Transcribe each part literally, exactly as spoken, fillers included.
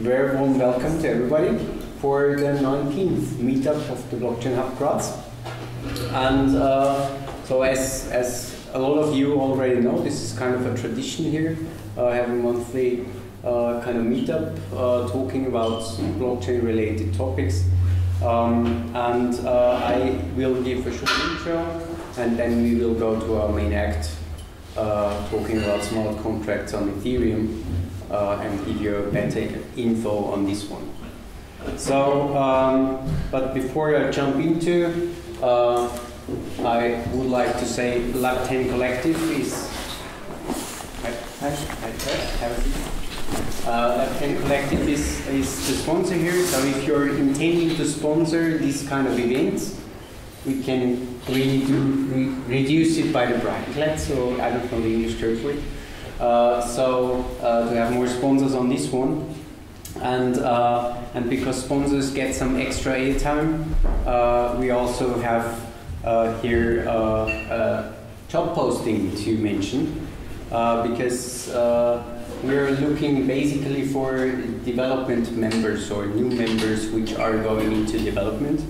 Very warm welcome to everybody for the nineteenth meetup of the Blockchain Hub Graz. And uh, so as, as a lot of you already know, this is kind of a tradition here. I uh, have a monthly uh, kind of meetup uh, talking about blockchain related topics. Um, and uh, I will give a short intro and then we will go to our main act uh, talking about smart contracts on Ethereum uh, and give you better info on this one. So, um, but before I jump into, uh, I would like to say Lab ten Collective is... Uh, Lab ten Collective is, is the sponsor here, so if you're intending to sponsor these kind of events, we can really do, re reduce it by the bracket, so I don't know the English term for it. Uh, so uh, to have more sponsors on this one, and uh, and because sponsors get some extra airtime, uh, we also have uh, here uh, uh, job posting to mention, uh, because. Uh, We're looking basically for development members or new members which are going into development.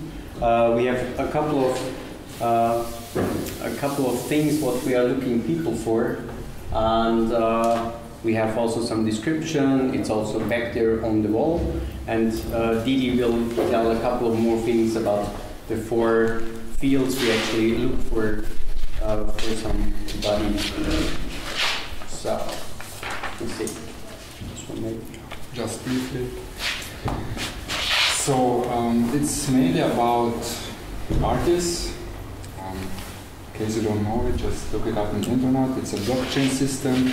Uh, we have a couple of uh, a couple of things what we are looking people for, and uh, we have also some description. It's also back there on the wall, and uh, Didi will tell a couple of more things about the four fields we actually look for uh, for somebody. So. Just briefly. So um, it's mainly about artists. Um, in case you don't know it, just look it up on the internet. It's a blockchain system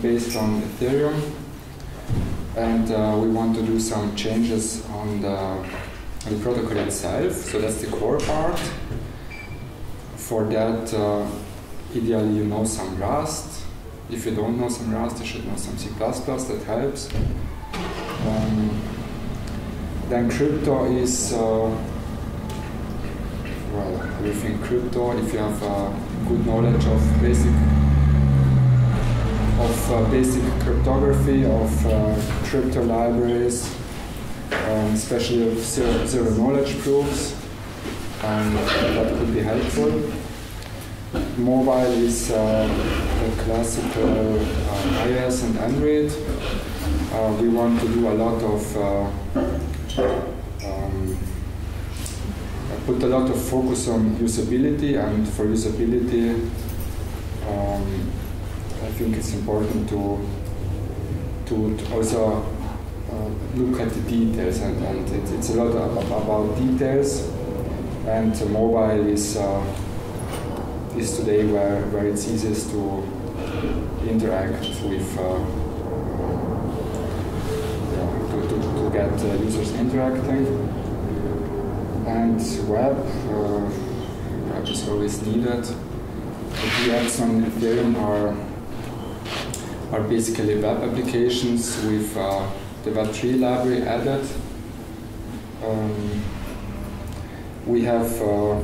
based on Ethereum, and uh, we want to do some changes on the, on the protocol itself. So that's the core part. For that, uh, ideally you know some Rust. If you don't know some Rust, you should know some C plus plus, that helps. Um, then crypto is, uh, well, everything crypto, if you have uh, good knowledge of basic, of uh, basic cryptography, of uh, crypto libraries, um, especially of zero, zero knowledge proofs, um, that could be helpful. Mobile is uh, the classical uh, iOS and Android. Uh, we want to do a lot of, uh, um, put a lot of focus on usability, and for usability, um, I think it's important to, to, to also uh, look at the details, and, and it, it's a lot of, about details, and uh, mobile is uh, is today where, where it's easiest to interact with, uh, yeah, to, to, to get uh, users interacting. And web, uh, web is always needed. The D apps on Ethereum are, are basically web applications with uh, the web three library added. Um, we have uh,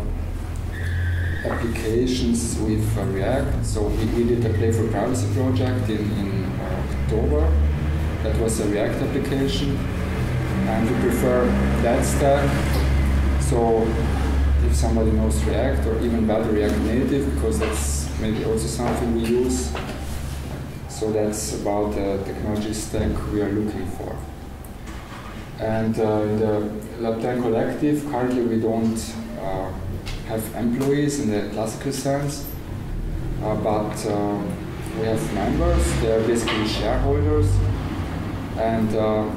applications with uh, React. So we, we did a Play for Privacy project in, in uh, October. That was a React application. And we prefer that stack. So if somebody knows React, or even better React Native, because that's maybe also something we use. So that's about the technology stack we are looking for. And uh, the Lab ten Collective, currently we don't uh, have employees in the classical sense, uh, but uh, we have members. They are basically shareholders, and uh,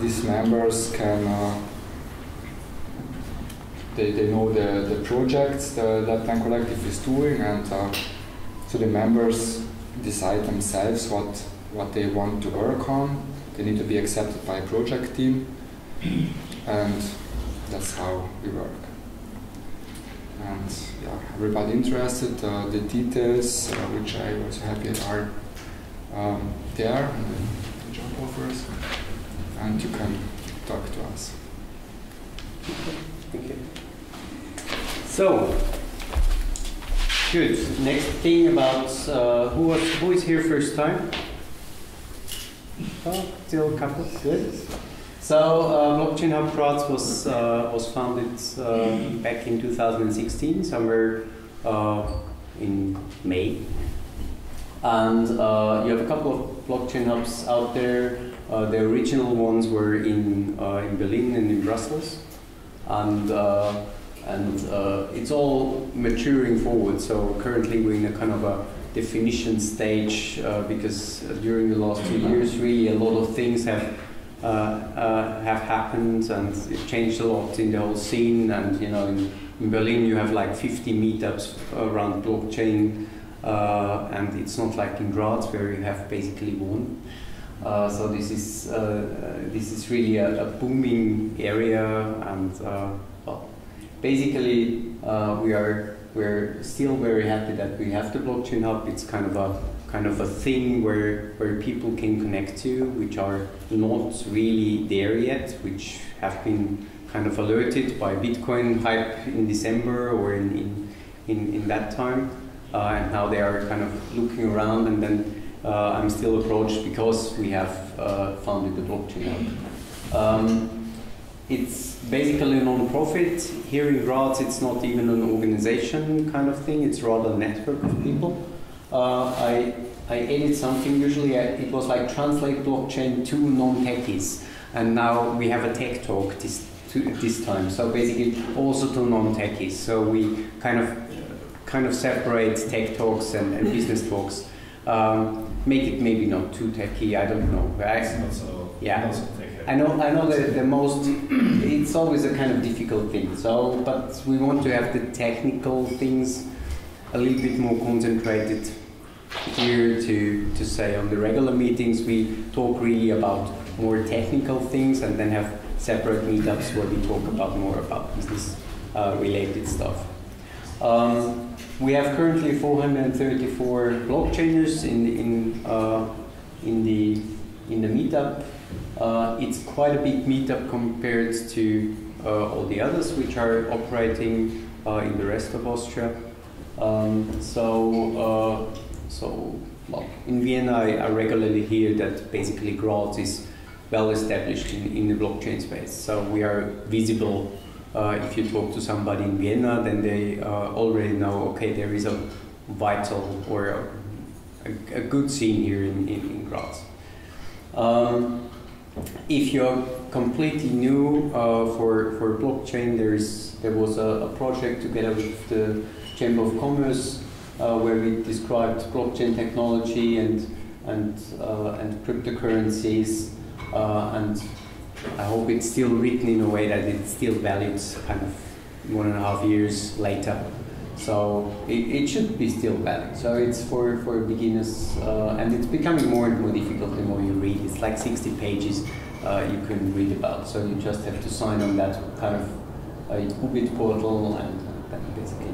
these members can uh, they, they know the, the projects the Lab ten Collective is doing, and uh, so the members decide themselves what what they want to work on. They need to be accepted by a project team, and that's how we work. And yeah, everybody interested, uh, the details, uh, which I was happy are um, there, the job offers, and you can talk to us. Okay. So, good. Next thing about uh, who was, who is here first time? still a couple of years. So uh, Blockchain Hub Graz was uh, was founded uh, back in two thousand sixteen, somewhere uh, in May. And uh, you have a couple of blockchain hubs out there. Uh, the original ones were in uh, in Berlin and in Brussels, and uh, and uh, it's all maturing forward. So currently we're in a kind of a definition stage uh, because during the last two years, really a lot of things have. Uh, uh, have happened, and it changed a lot in the whole scene. And you know, in, in Berlin, you have like fifty meetups around blockchain, uh, and it's not like in Graz where you have basically one. Uh, so this is uh, this is really a, a booming area, and uh, well, basically uh, we are we're still very happy that we have the Blockchain Hub. It's kind of a kind of a thing where where people can connect to, which are not really there yet, which have been kind of alerted by Bitcoin hype in December or in in, in, in that time, uh, and now they are kind of looking around. And then uh, I'm still approached because we have uh, founded the Blockchain Hub. Um, it's basically a non-profit. Here in Graz, it's not even an organization kind of thing. It's rather a network of people. Uh, I, I edit something, usually I, it was like translate blockchain to non-techies, and now we have a tech talk this, to, this time, so basically also to non-techies, so we kind of kind of separate tech talks and, and business talks, um, make it maybe not too techy, I don't know. I, it's not so, yeah. Not so techy. I know, I know that the most, it's always a kind of difficult thing, so, but we want to have the technical things a little bit more concentrated here to, to say on the regular meetings we talk really about more technical things, and then have separate meetups where we talk about more about business uh, related stuff. Um, we have currently four hundred thirty-four blockchainers in the, in, uh, in the, in the meetup. Uh, it's quite a big meetup compared to uh, all the others which are operating uh, in the rest of Austria. Um, so, uh, so well, in Vienna, I, I regularly hear that basically Graz is well established in, in the blockchain space. So we are visible. Uh, if you talk to somebody in Vienna, then they uh, already know, okay, there is a vital or a, a good scene here in, in, in Graz. Um, if you're completely new uh, for, for blockchain, there is, there was a, a project together with the Chamber of Commerce, uh, where we described blockchain technology and and uh, and cryptocurrencies, uh, and I hope it's still written in a way that it's still valid, kind of one and a half years later. So it, it should be still valid. So it's for for beginners, uh, and it's becoming more and more difficult the more you read. It's like sixty pages uh, you can read about. So you just have to sign on that kind of uh, Ubit portal, and then basically.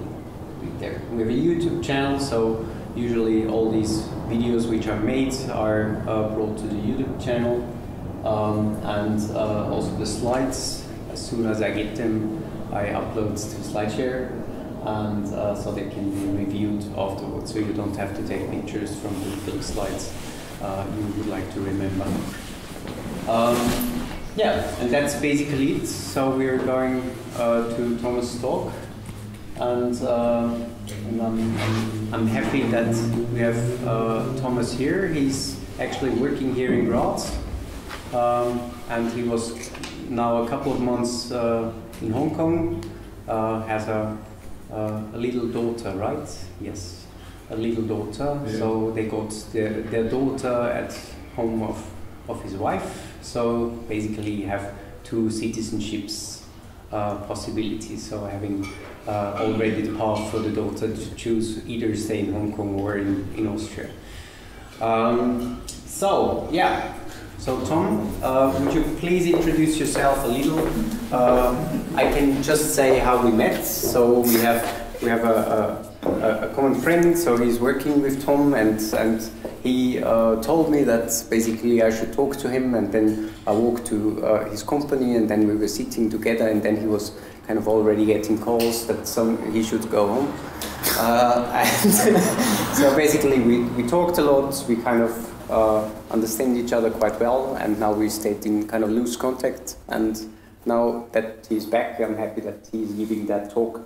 There. We have a YouTube channel, so usually all these videos which are made are uh, brought to the YouTube channel, um, and uh, also the slides. As soon as I get them, I upload to SlideShare, and uh, so they can be reviewed afterwards, so you don't have to take pictures from the big slides uh, you would like to remember. Um, yeah, and that's basically it. So we're going uh, to Thomas' talk. And, uh, and I'm, I'm happy that we have uh, Thomas here. He's actually working here in Graz, um, and he was now a couple of months uh, in Hong Kong, uh, has a, uh, a little daughter, right? Yes, a little daughter, yeah. So they got their, their daughter at home of, of his wife, so basically you have two citizenships uh, possibilities, so having Uh, already the path for the daughter to choose, either stay in Hong Kong or in, in Austria. Um, so, yeah. So, Tom, uh, would you please introduce yourself a little? Uh, I can just say how we met. So we have we have a, a, a common friend. So he's working with Tom, and and he uh, told me that basically I should talk to him, and then I walked to uh, his company, and then we were sitting together, and then he was kind of already getting calls that some he should go home. Uh, and so basically we, we talked a lot, we kind of uh, understand each other quite well, and now we stayed in kind of loose contact. And now that he's back, I'm happy that he's giving that talk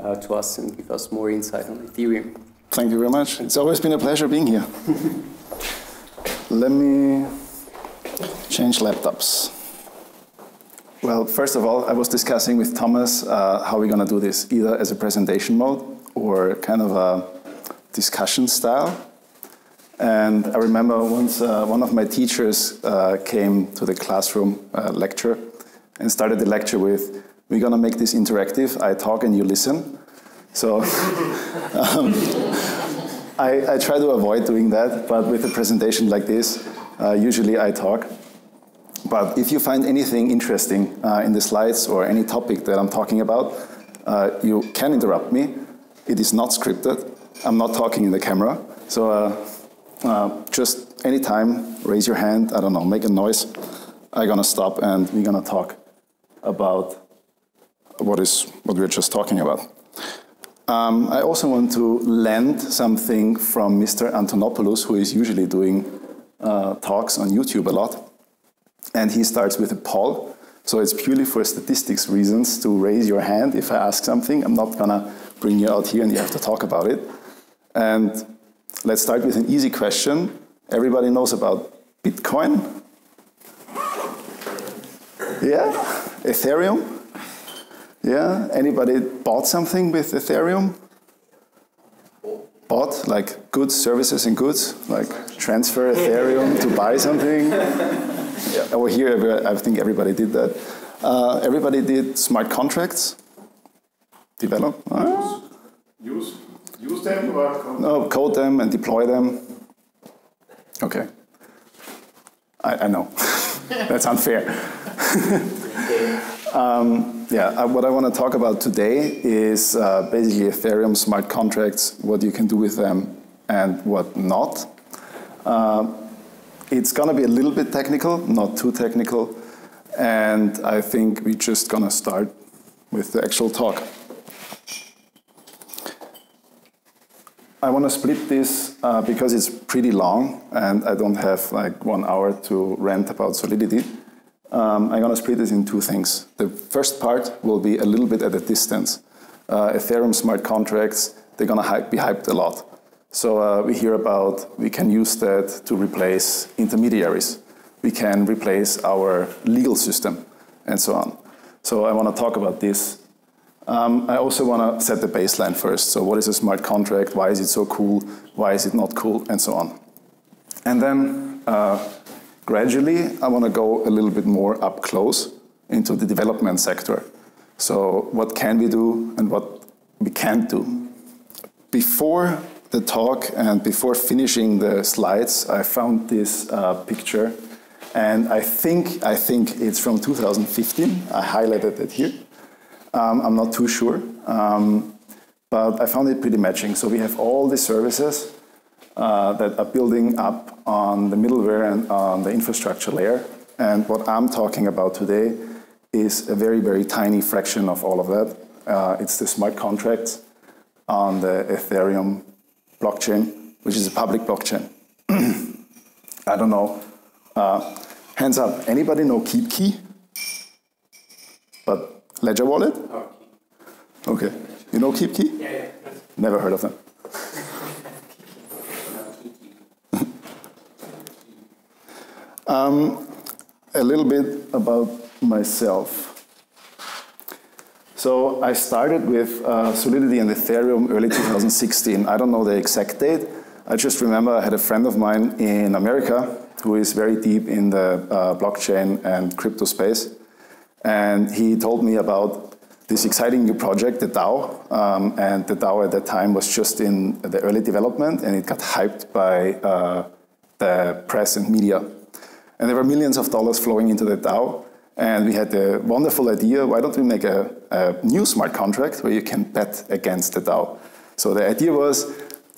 uh, to us and give us more insight on Ethereum. Thank you very much. It's always been a pleasure being here. Let me change laptops. Well, first of all, I was discussing with Thomas uh, how we're going to do this, either as a presentation mode or kind of a discussion style. And I remember once uh, one of my teachers uh, came to the classroom uh, lecture and started the lecture with, we're going to make this interactive, I talk and you listen. So um, I, I try to avoid doing that, but with a presentation like this, uh, usually I talk. But if you find anything interesting uh, in the slides or any topic that I'm talking about, uh, you can interrupt me. It is not scripted. I'm not talking in the camera. So uh, uh, just anytime, raise your hand, I don't know, make a noise. I'm gonna stop and we're gonna talk about what is what we're just talking about. Um, I also want to lend something from Mister Antonopoulos, who is usually doing uh, talks on YouTube a lot. And he starts with a poll, so it's purely for statistics reasons to raise your hand if I ask something. I'm not gonna bring you out here and you have to talk about it. And let's start with an easy question. Everybody knows about Bitcoin? Yeah? Ethereum? Yeah? Anybody bought something with Ethereum? Bought, like goods, services and goods? Like transfer Ethereum to buy something? Yeah, over here, I think everybody did that. Uh, everybody did smart contracts. Develop. Uh, use, use, use them or code them? No, code them and deploy them. Okay. I, I know. That's unfair. um, yeah, uh, what I want to talk about today is uh, basically Ethereum smart contracts, what you can do with them and what not. Uh, It's going to be a little bit technical, not too technical, and I think we're just going to start with the actual talk. I want to split this uh, because it's pretty long and I don't have like one hour to rant about Solidity. Um, I'm going to split this in two things. The first part will be a little bit at a distance. Uh, Ethereum smart contracts, they're going to be hyped a lot. So uh, we hear about, we can use that to replace intermediaries. We can replace our legal system and so on. So I want to talk about this. Um, I also want to set the baseline first. So what is a smart contract? Why is it so cool? Why is it not cool? And so on. And then uh, gradually I want to go a little bit more up close into the development sector. So what can we do and what we can't do? Before the talk and before finishing the slides, I found this uh, picture, and I think I think it's from two thousand fifteen. I highlighted it here. Um, I'm not too sure, um, but I found it pretty matching. So we have all the services uh, that are building up on the middleware and on the infrastructure layer. And what I'm talking about today is a very very tiny fraction of all of that. Uh, it's the smart contracts on the Ethereum blockchain, which is a public blockchain. I don't know. Uh, hands up. Anybody know KeepKey? But Ledger Wallet? Okay. You know KeepKey? Yeah, yeah. Never heard of them. um, a little bit about myself. So I started with uh, Solidity and Ethereum early two thousand sixteen. I don't know the exact date. I just remember I had a friend of mine in America who is very deep in the uh, blockchain and crypto space. And he told me about this exciting new project, the DAO. Um, and the DAO at that time was just in the early development, and it got hyped by uh, the press and media. And there were millions of dollars flowing into the DAO. And we had the wonderful idea, why don't we make a, a new smart contract where you can bet against the DAO? So the idea was,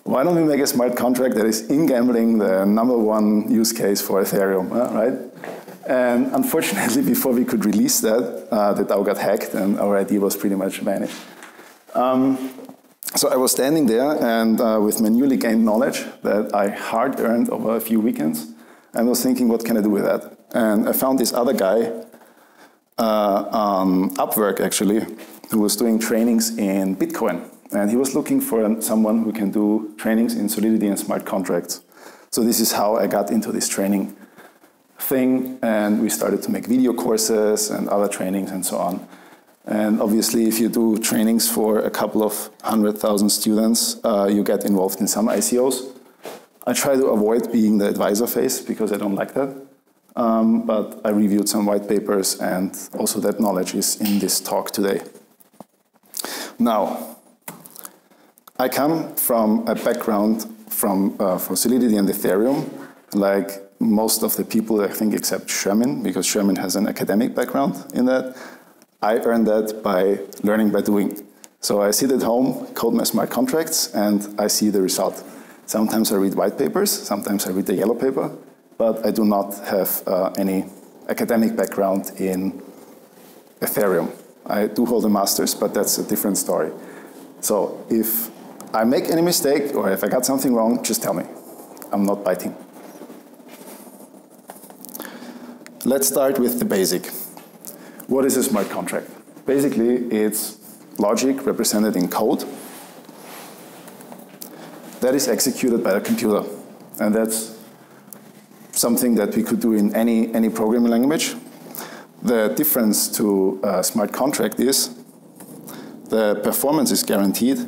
why don't we make a smart contract that is in gambling the number one use case for Ethereum, right? And unfortunately, before we could release that, uh, the DAO got hacked and our idea was pretty much vanished. Um, So I was standing there and uh, with my newly gained knowledge that I hard earned over a few weekends, and was thinking, what can I do with that? And I found this other guy, uh, um, Upwork actually, who was doing trainings in Bitcoin. And he was looking for someone who can do trainings in Solidity and smart contracts. So this is how I got into this training thing, and we started to make video courses and other trainings and so on. And obviously, if you do trainings for a couple of hundred thousand students, uh, you get involved in some I C Os. I try to avoid being the advisor phase because I don't like that. Um, but I reviewed some white papers, and also that knowledge is in this talk today. Now, I come from a background from uh, for Solidity and Ethereum, like most of the people, I think, except Sherman, because Sherman has an academic background in that. I earned that by learning by doing. So I sit at home, code my smart contracts, and I see the result. Sometimes I read white papers, sometimes I read the yellow paper, but I do not have uh, any academic background in Ethereum. I do hold a master's, but that's a different story. So if I make any mistake or if I got something wrong, just tell me. I'm not biting. Let's start with the basic. What is a smart contract? Basically, it's logic represented in code that is executed by a computer. And that's something that we could do in any, any programming language. The difference to a smart contract is the performance is guaranteed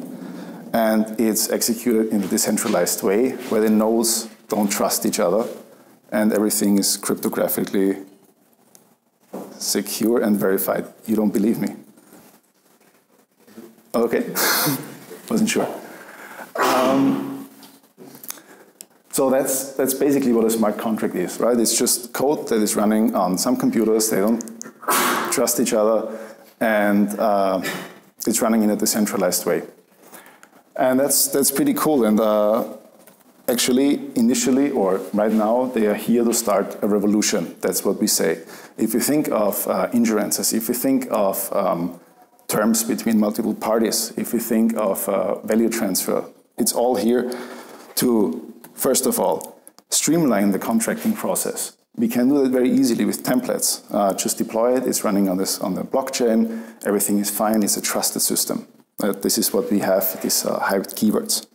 and it's executed in a decentralized way where the nodes don't trust each other and everything is cryptographically secure and verified. You don't believe me? Okay, wasn't sure. Um, so that's, that's basically what a smart contract is, right? It's just code that is running on some computers, they don't trust each other, and uh, it's running in a decentralized way. And that's, that's pretty cool, and uh, actually, initially, or right now, they are here to start a revolution. That's what we say. If you think of uh, insurances, if you think of um, terms between multiple parties, if you think of uh, value transfer, it's all here to, first of all, streamline the contracting process. We can do that very easily with templates. Uh, just deploy it, it's running on, this, on the blockchain, everything is fine, it's a trusted system. Uh, this is what we have, these uh, hybrid keywords.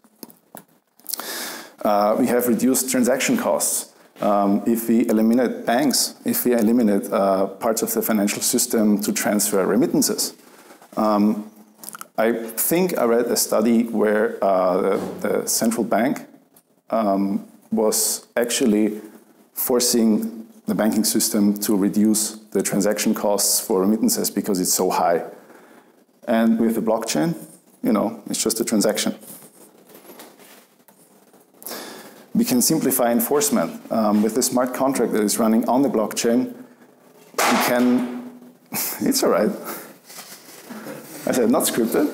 Uh, we have reduced transaction costs. Um, if we eliminate banks, if we eliminate uh, parts of the financial system to transfer remittances. Um, I think I read a study where uh, the, the central bank um, was actually forcing the banking system to reduce the transaction costs for remittances because it's so high. And with the blockchain, you know, it's just a transaction. We can simplify enforcement. Um, with the smart contract that is running on the blockchain, we can, it's all right. I said, not scripted.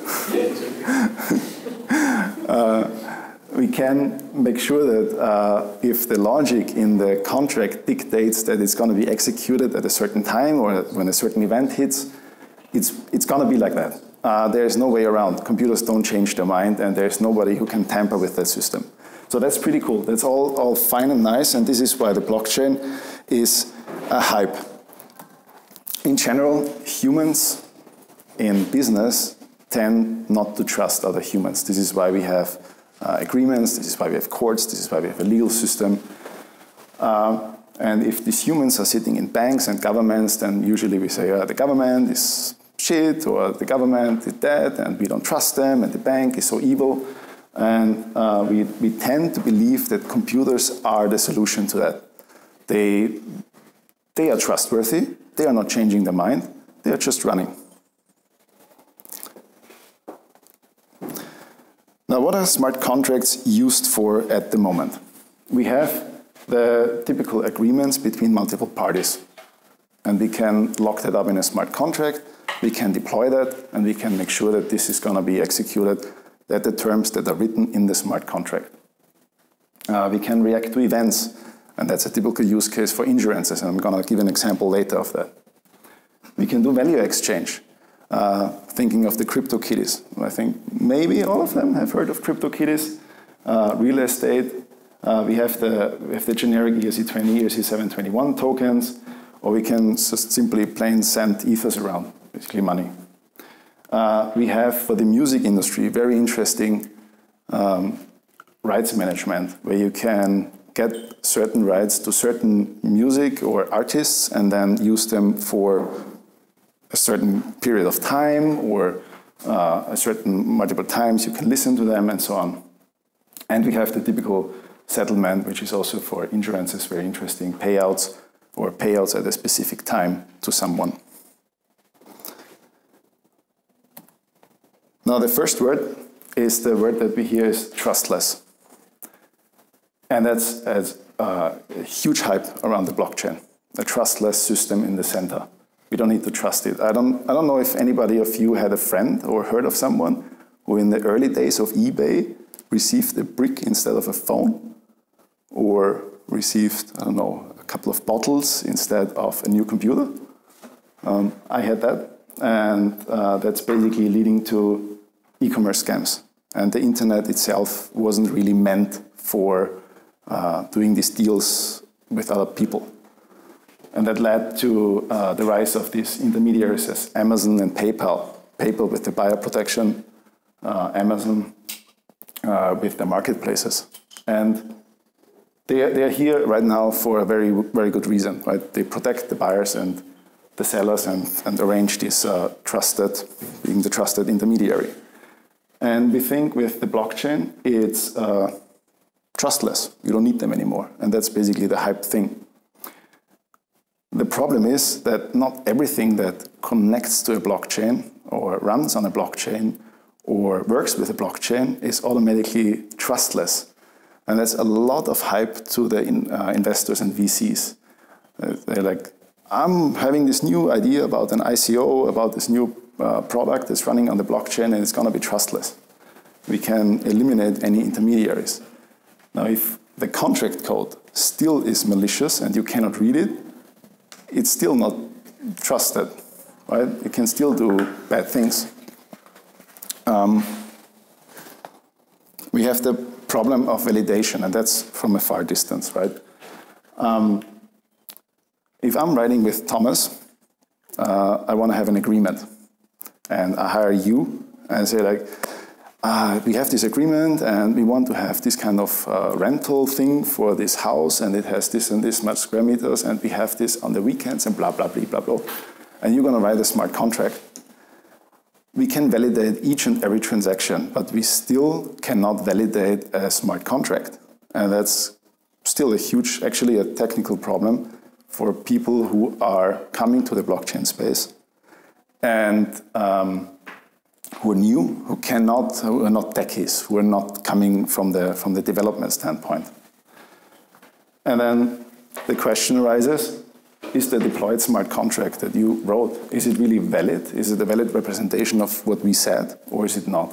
uh, we can make sure that uh, if the logic in the contract dictates that it's going to be executed at a certain time or when a certain event hits, it's, it's going to be like that. Uh, there's no way around. Computers don't change their mind, and there's nobody who can tamper with that system. So that's pretty cool. That's all, all fine and nice, and this is why the blockchain is a hype. In general, humans in business tend not to trust other humans. This is why we have uh, agreements, this is why we have courts, this is why we have a legal system. Uh, and if these humans are sitting in banks and governments, then usually we say, oh, the government is shit, or the government is dead, and we don't trust them, and the bank is so evil. And uh, we, we tend to believe that computers are the solution to that. They, they are trustworthy, they are not changing their mind, they are just running. Now, what are smart contracts used for at the moment? We have the typical agreements between multiple parties. And we can lock that up in a smart contract, we can deploy that, and we can make sure that this is going to be executed at the terms that are written in the smart contract. Uh, we can react to events, and that's a typical use case for insurances, and I'm going to give an example later of that. We can do value exchange. Uh, thinking of the CryptoKitties. I think maybe all of them have heard of CryptoKitties. Uh, real estate, uh, we have the we have the generic E R C twenty, E R C seven twenty-one tokens, or we can just simply plain send ethers around, basically money. Uh, we have for the music industry very interesting um, rights management, where you can get certain rights to certain music or artists and then use them for a certain period of time or uh, a certain multiple times you can listen to them and so on. And we have the typical settlement, which is also for insurances very interesting, payouts or payouts at a specific time to someone. Now the first word is the word that we hear is trustless. And that's, that's uh, a huge hype around the blockchain, a trustless system in the center. We don't need to trust it. I don't, I don't know if anybody of you had a friend or heard of someone who in the early days of eBay received a brick instead of a phone, or received, I don't know, a couple of bottles instead of a new computer. Um, I had that, and uh, that's basically leading to e-commerce scams. And the internet itself wasn't really meant for Uh, doing these deals with other people. And that led to uh, the rise of these intermediaries as Amazon and PayPal. PayPal with the buyer protection, uh, Amazon uh, with the marketplaces. And they are, they are here right now for a very, very good reason, right? They protect the buyers and the sellers and, and arrange this uh, trusted, being the trusted intermediary. And we think with the blockchain, it's uh, trustless, you don't need them anymore. And that's basically the hype thing. The problem is that not everything that connects to a blockchain or runs on a blockchain or works with a blockchain is automatically trustless. And that's a lot of hype to the in, uh, investors and V Cs. Uh, they're like, I'm having this new idea about an I C O, about this new uh, product that's running on the blockchain, and it's going to be trustless. We can eliminate any intermediaries. Now, if the contract code still is malicious and you cannot read it, it's still not trusted, right? It can still do bad things. Um, we have the problem of validation, and that's from a far distance, right? Um, if I'm writing with Thomas, uh, I want to have an agreement, and I hire you and say like, Uh, we have this agreement and we want to have this kind of uh, rental thing for this house, and it has this and this much square meters, and we have this on the weekends and blah, blah, blah, blah, blah. And you're going to write a smart contract. We can validate each and every transaction, but we still cannot validate a smart contract. And that's still a huge, actually a technical problem for people who are coming to the blockchain space. And um, who are new, who cannot, who are not techies, who are not coming from the, from the development standpoint. And then the question arises, is the deployed smart contract that you wrote, is it really valid? Is it a valid representation of what we said, or is it not?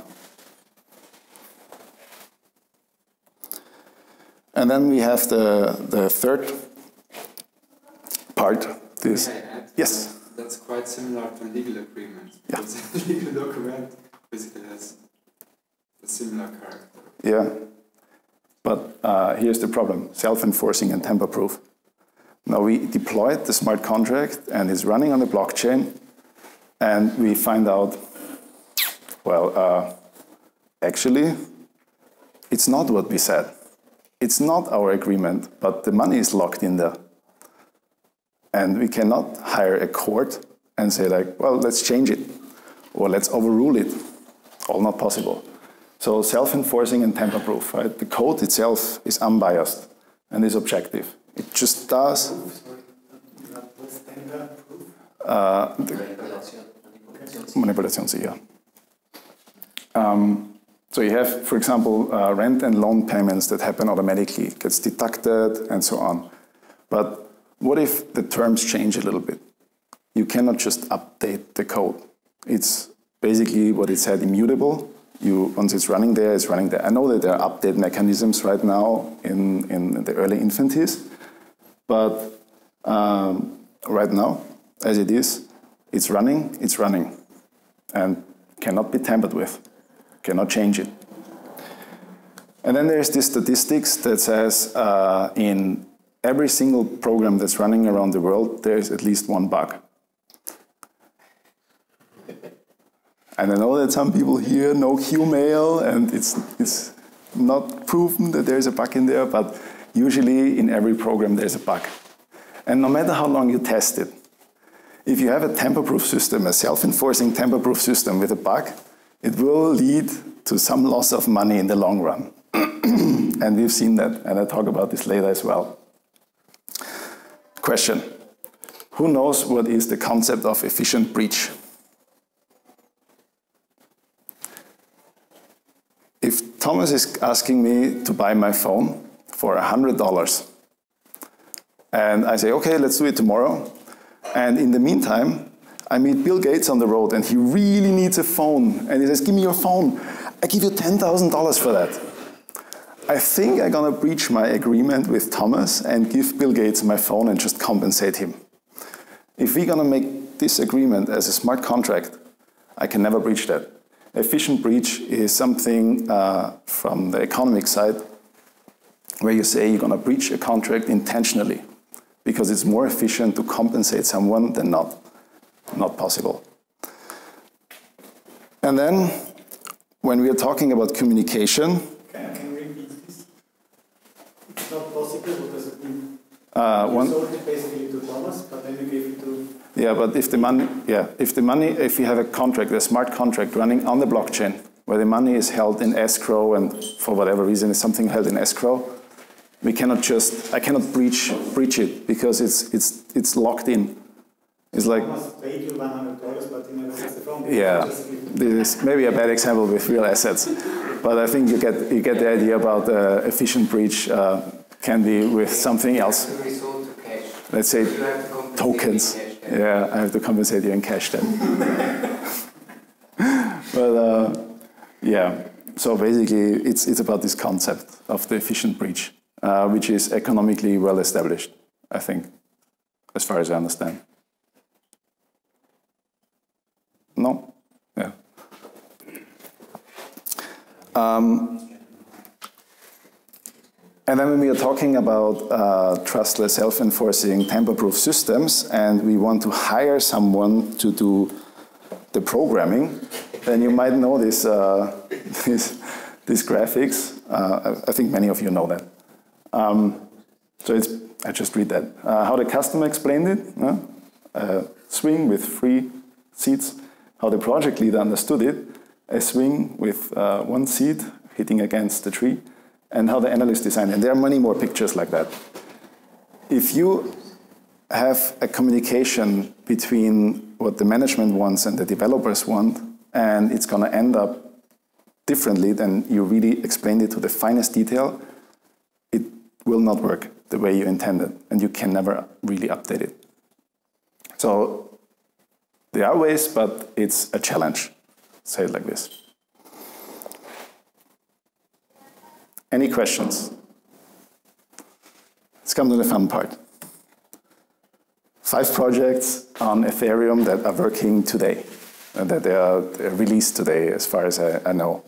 And then we have the, the third part, this, yes? That's quite similar to a legal agreement. Yeah. A legal document basically has a similar character. Yeah. But uh, here's the problem, self-enforcing and tamper-proof. Now we deployed the smart contract and it's running on the blockchain, and we find out, well, uh, actually, it's not what we said. It's not our agreement, but the money is locked in there. And we cannot hire a court and say like, well, let's change it, or let's overrule it. All not possible. So self-enforcing and tamper-proof, right? The code itself is unbiased and is objective. It just does. Uh, Manipulation, yeah. Um, so you have, for example, uh, rent and loan payments that happen automatically. It gets deducted and so on. But what if the terms change a little bit? You cannot just update the code. It's basically what it said, immutable. You, once it's running there, it's running there. I know that there are update mechanisms right now in, in the early infancies, but um, right now, as it is, it's running, it's running. And cannot be tampered with, cannot change it. And then there's this statistics that says uh, in every single program that's running around the world, there's at least one bug. And I know that some people here know Qmail, and it's, it's not proven that there's a bug in there, but usually in every program there's a bug. And no matter how long you test it, if you have a tamper-proof system, a self-enforcing tamper-proof system with a bug, it will lead to some loss of money in the long run. And we've seen that, and I'll talk about this later as well. Question. Who knows what is the concept of efficient breach? If Thomas is asking me to buy my phone for one hundred dollars, and I say, okay, let's do it tomorrow, and in the meantime, I meet Bill Gates on the road and he really needs a phone. And he says, give me your phone. I give you ten thousand dollars for that. I think I'm gonna breach my agreement with Thomas and give Bill Gates my phone and just compensate him. If we're gonna make this agreement as a smart contract, I can never breach that. Efficient breach is something uh, from the economic side where you say you're gonna breach a contract intentionally, because it's more efficient to compensate someone than not. Not possible. And then, when we are talking about communication... Can, can you repeat this? It's not possible, what does it mean? Uh, you one, sold it basically to Thomas, but then you gave it to... Yeah, but if the money, yeah, if the money, if you have a contract, a smart contract running on the blockchain, where the money is held in escrow and for whatever reason is something held in escrow, we cannot just, I cannot breach, breach it, because it's, it's, it's locked in. It's like, yeah, this is maybe a bad example with real assets, but I think you get you get the idea about uh, efficient breach uh, can be with something else. Let's say tokens. Yeah, I have to compensate you in cash then. But uh, yeah, so basically it's it's about this concept of the efficient breach, uh, which is economically well established, I think, as far as I understand. No? Yeah. Um, and then when we are talking about uh, trustless, self-enforcing, tamper-proof systems, and we want to hire someone to do the programming, then you might know this, uh, this, these graphics. Uh, I think many of you know that. Um, so it's, I just read that. Uh, how the customer explained it, huh? Uh, swing with three seats. How the project leader understood it, a swing with uh, one seed hitting against the tree, and how the analyst designed it. And there are many more pictures like that. If you have a communication between what the management wants and the developers want, and it's gonna end up differently than you really explained it to the finest detail, it will not work the way you intended, and you can never really update it. So, there are ways, but it's a challenge. Say it like this. Any questions? Let's come to the fun part. Five projects on Ethereum that are working today, and that they are released today, as far as I, I know.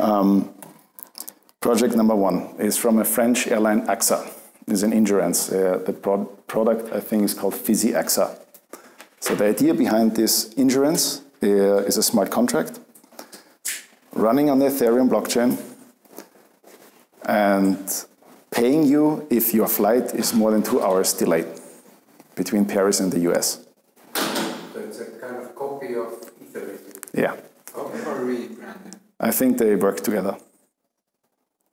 Um, project number one is from a French airline, AXA. It's an insurance. Uh, the pro product, I think, is called Fizzy AXA. So the idea behind this insurance uh, is a smart contract running on the Ethereum blockchain and paying you if your flight is more than two hours delayed between Paris and the U S. So it's a kind of copy of Ethereum? Yeah. Okay. Or rebranded? I think they work together.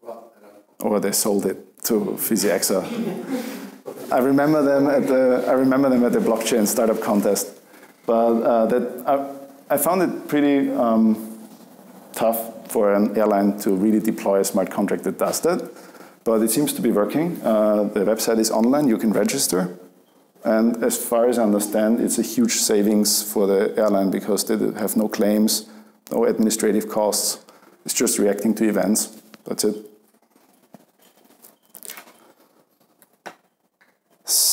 Well, I don't know. Or they sold it to Fizzy AXA. I remember them at the I remember them at the blockchain startup contest, but uh, that I, I found it pretty um, tough for an airline to really deploy a smart contract that does that. But it seems to be working. Uh, the website is online; you can register, and as far as I understand, it's a huge savings for the airline because they have no claims, no administrative costs. It's just reacting to events. That's it.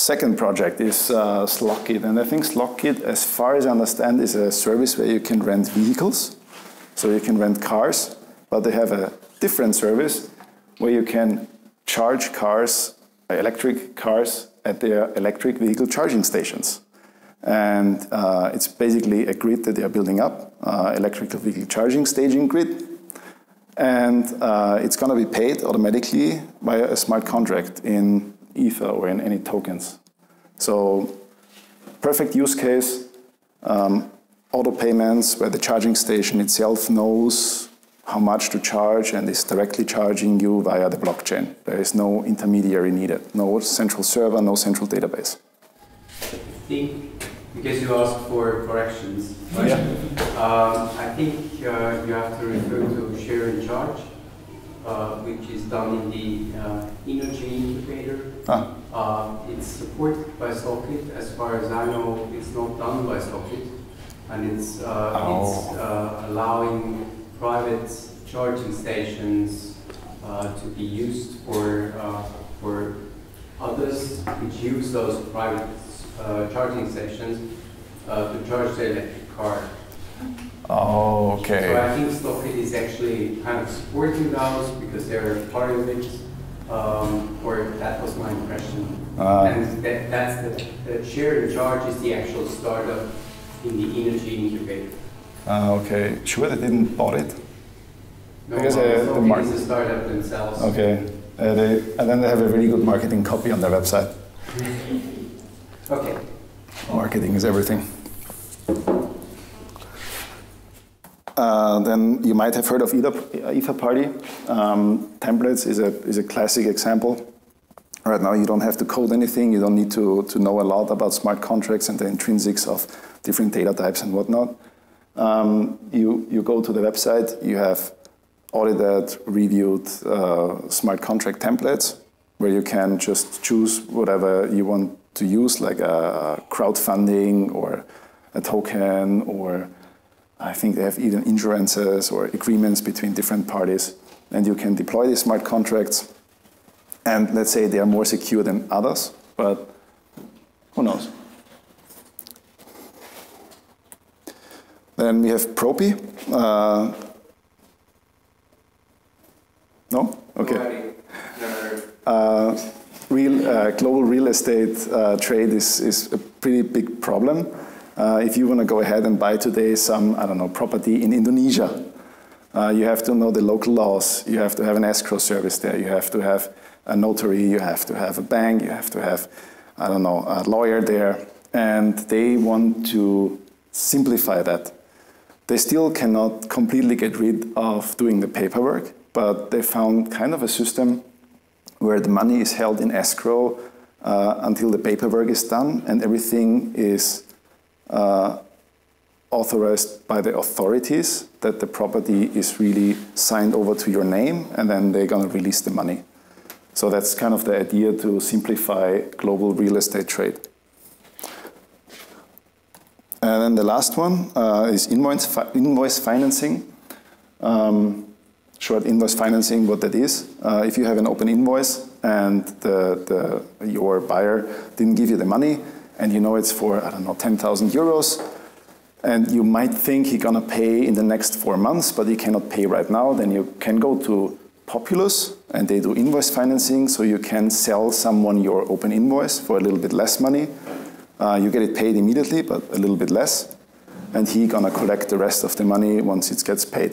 second project is uh, Slock dot it, and I think Slock dot it, as far as I understand, is a service where you can rent vehicles, so you can rent cars, but they have a different service where you can charge cars, electric cars, at their electric vehicle charging stations. And uh, it's basically a grid that they are building up, uh, electrical vehicle charging staging grid. And uh, it's going to be paid automatically by a smart contract in Ether or in any tokens. So perfect use case, um, auto payments where the charging station itself knows how much to charge and is directly charging you via the blockchain. There is no intermediary needed, no central server, no central database. I think, because you asked for corrections, right? Yeah. um, I think uh, you have to refer to Share and Charge, uh, which is done in the uh, energy incubator. Ah. Uh, it's supported by Slock dot it. As far as I know, it's not done by Slock dot it, and it's, uh, oh. it's uh, allowing private charging stations uh, to be used for, uh, for others which use those private Uh, charging stations uh, to charge the electric car. Oh, okay. So I think Slock dot it is actually kind of supporting those because they're part of it, um, or that was my impression. Uh, and that, that's the, the Share and Charge is the actual startup in the energy incubator. Uh, okay. Sure they didn't bought it? No, because uh, Slock dot it is a startup themselves. Okay. Uh, they, and then they have a really good marketing copy on their website. Okay. Marketing is everything. Uh, then you might have heard of Ether Party. Um, templates is a, is a classic example. Right now you don't have to code anything. You don't need to, to know a lot about smart contracts and the intrinsics of different data types and whatnot. Um, you, you go to the website. You have audited, reviewed uh, smart contract templates where you can just choose whatever you want to use, like a crowdfunding or a token, or I think they have even insurances or agreements between different parties. And you can deploy these smart contracts. And let's say they are more secure than others, but who knows? Then we have Propi. Uh, no? Okay. Uh, Real, uh, global real estate uh, trade is, is a pretty big problem. Uh, if you want to go ahead and buy today some, I don't know, property in Indonesia, uh, you have to know the local laws. You have to have an escrow service there. You have to have a notary. You have to have a bank. You have to have, I don't know, a lawyer there. And they want to simplify that. They still cannot completely get rid of doing the paperwork, but they found kind of a system where the money is held in escrow uh, until the paperwork is done, and everything is uh, authorized by the authorities that the property is really signed over to your name, and then they're going to release the money. So that's kind of the idea to simplify global real estate trade. And then the last one uh, is invoice, fi invoice financing. Um, Short invoice financing, what that is. Uh, if you have an open invoice and the, the, your buyer didn't give you the money and you know it's for, I don't know, ten thousand euros, and you might think he's gonna pay in the next four months, but he cannot pay right now, then you can go to Populous and they do invoice financing, so you can sell someone your open invoice for a little bit less money. Uh, you get it paid immediately, but a little bit less, and he's gonna collect the rest of the money once it gets paid.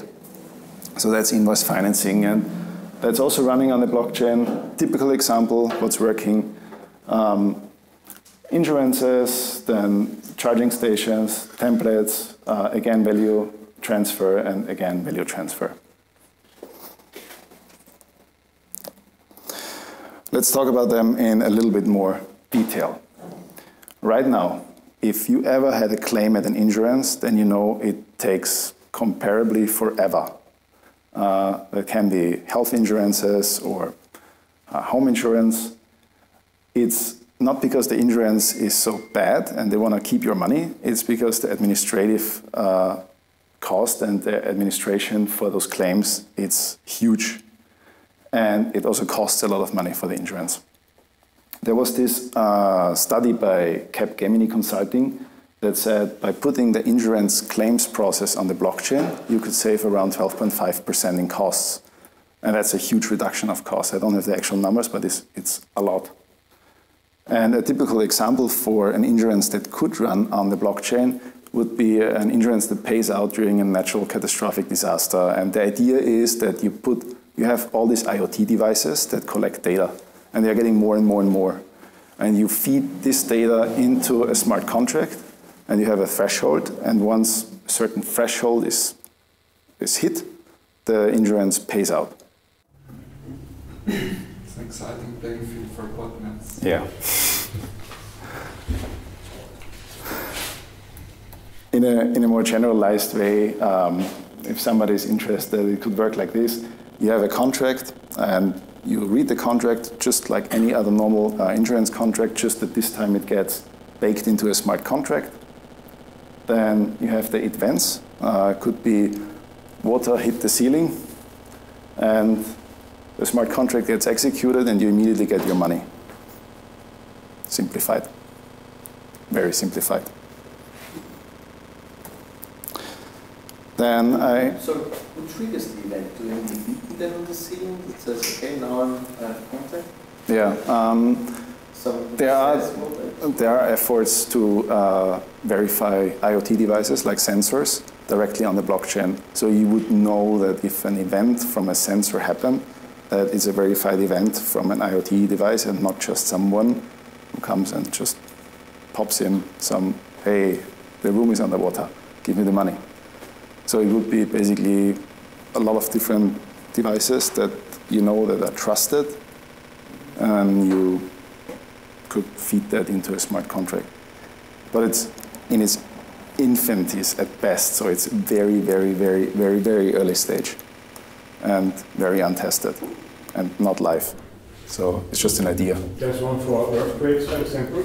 So that's invoice financing, and that's also running on the blockchain. Typical example, what's working. Um, insurances, then charging stations, templates, uh, again value transfer, and again value transfer. Let's talk about them in a little bit more detail. Right now, if you ever had a claim at an insurance, then you know it takes comparably forever. Uh, it can be health insurances or uh, home insurance. It's not because the insurance is so bad and they want to keep your money. It's because the administrative uh, cost and the administration for those claims, it's huge. And it also costs a lot of money for the insurance. there was this uh, study by Capgemini Consulting that said by putting the insurance claims process on the blockchain, you could save around twelve point five percent in costs. And that's a huge reduction of costs. I don't have the actual numbers, but it's, it's a lot. And a typical example for an insurance that could run on the blockchain would be an insurance that pays out during a natural catastrophic disaster. And the idea is that you put, you have all these IoT devices that collect data, and they're getting more and more and more. And you feed this data into a smart contract, and you have a threshold, and once a certain threshold is, is hit, the insurance pays out. It's an exciting playing field for botnets. Yeah. In a, in a more generalized way, um, if somebody's interested, it could work like this. You have a contract, and you read the contract just like any other normal uh, insurance contract, just that this time it gets baked into a smart contract. Then you have the events. Uh, could be water hit the ceiling, and the smart contract gets executed, and you immediately get your money. Simplified. Very simplified. Then I... So who triggers the event? Do you need to beat them on the ceiling? It says, okay, now I'm uh, contract? Yeah. Um, so there are, there are efforts to uh, verify IoT devices like sensors directly on the blockchain. So you would know that if an event from a sensor happened, that it's a verified event from an IoT device and not just someone who comes and just pops in some, hey, the room is underwater, give me the money. So it would be basically a lot of different devices that you know that are trusted, and you could feed that into a smart contract. But it's in its infancies at best, so it's very, very, very, very, very early stage and very untested and not live. So it's just an idea. There's one for earthquakes, for example,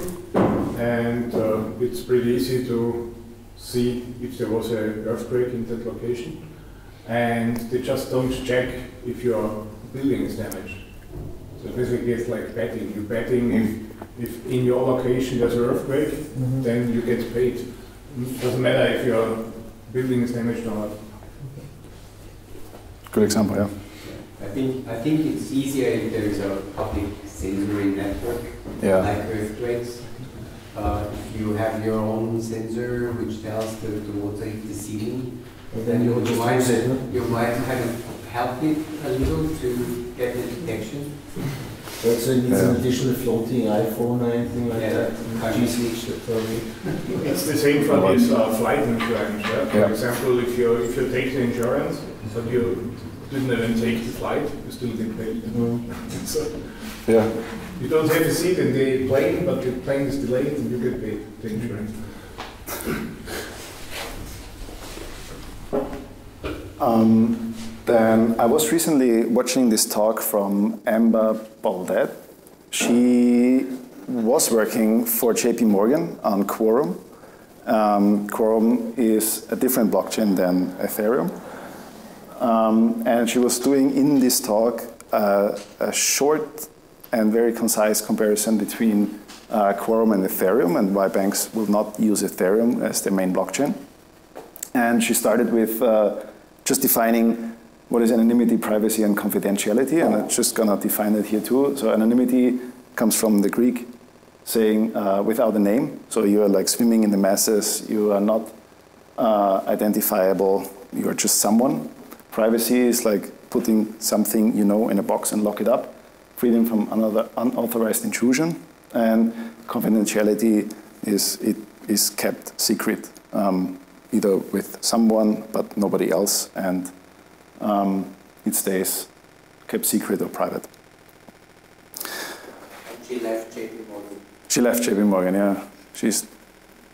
and uh, it's pretty easy to see if there was an earthquake in that location, and they just don't check if your building is damaged. So basically it's like betting. You're betting mm-hmm. if, if in your location there's an earthquake, mm-hmm. then you get paid. It doesn't matter if your building is damaged or not. Good example, yeah. I think I think it's easier if there is a public sensory network, yeah. like earthquakes. Uh, if you have your own sensor which tells the, the water hit the ceiling, and then you might you might kind of help it a little to get the detection. Right, so it needs yeah. an additional floating iPhone or anything like yeah, that. It's the same for this uh, flight insurance. Yeah? For yeah. example, if you if you take the insurance, but you didn't even take the flight, you still get paid. Mm. So yeah. You don't have a seat in the plane, but the plane is delayed, and you get paid the insurance. Um, Then I was recently watching this talk from Amber Baldet. She was working for J P Morgan on Quorum. Um, Quorum is a different blockchain than Ethereum. Um, and she was doing in this talk uh, a short and very concise comparison between uh, Quorum and Ethereum, and why banks will not use Ethereum as their main blockchain. And she started with uh, just defining what is anonymity, privacy, and confidentiality, and I'm just going to define it here too. So anonymity comes from the Greek saying uh, without a name. So you are like swimming in the masses. You are not uh, identifiable. You are just someone. Privacy is like putting something you know in a box and lock it up. Freedom from another unauthorized intrusion. And confidentiality is it is kept secret, um, either with someone but nobody else, and Um, it stays kept secret or private. She left J P Morgan. She left J P Morgan, yeah. She's,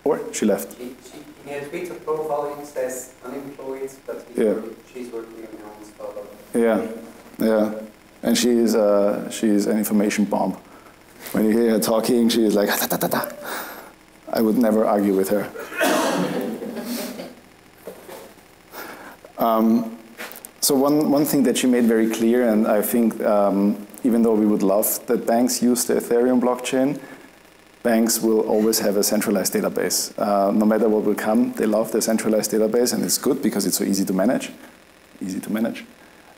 or she left. She, she, in her Twitter profile it says unemployed, but yeah. she's working on her own startup. Yeah, yeah. And she is, uh, she is an information bomb. When you hear her talking, she is like, da, da, da, da. I would never argue with her. um, So one, one thing that she made very clear, and I think um, even though we would love that banks use the Ethereum blockchain, banks will always have a centralized database. Uh, no matter what will come, they love the centralized database, and it's good because it's so easy to manage. Easy to manage.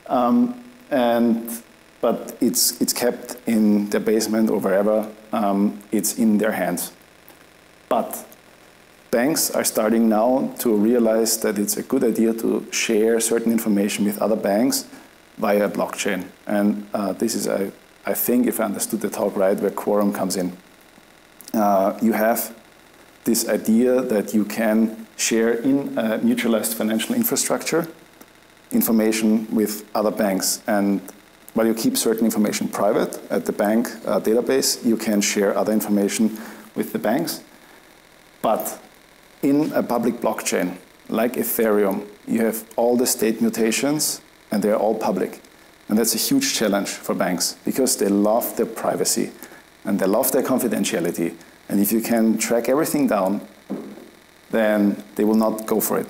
Um, and, but it's, it's kept in their basement or wherever. Um, it's in their hands. But banks are starting now to realize that it's a good idea to share certain information with other banks via blockchain. And uh, this is, I, I think, if I understood the talk right, where Quorum comes in. Uh, you have this idea that you can share in a mutualized financial infrastructure information with other banks. And while you keep certain information private at the bank uh, database, you can share other information with the banks. But in a public blockchain, like Ethereum, you have all the state mutations, and they're all public. And that's a huge challenge for banks, because they love their privacy, and they love their confidentiality. And if you can track everything down, then they will not go for it.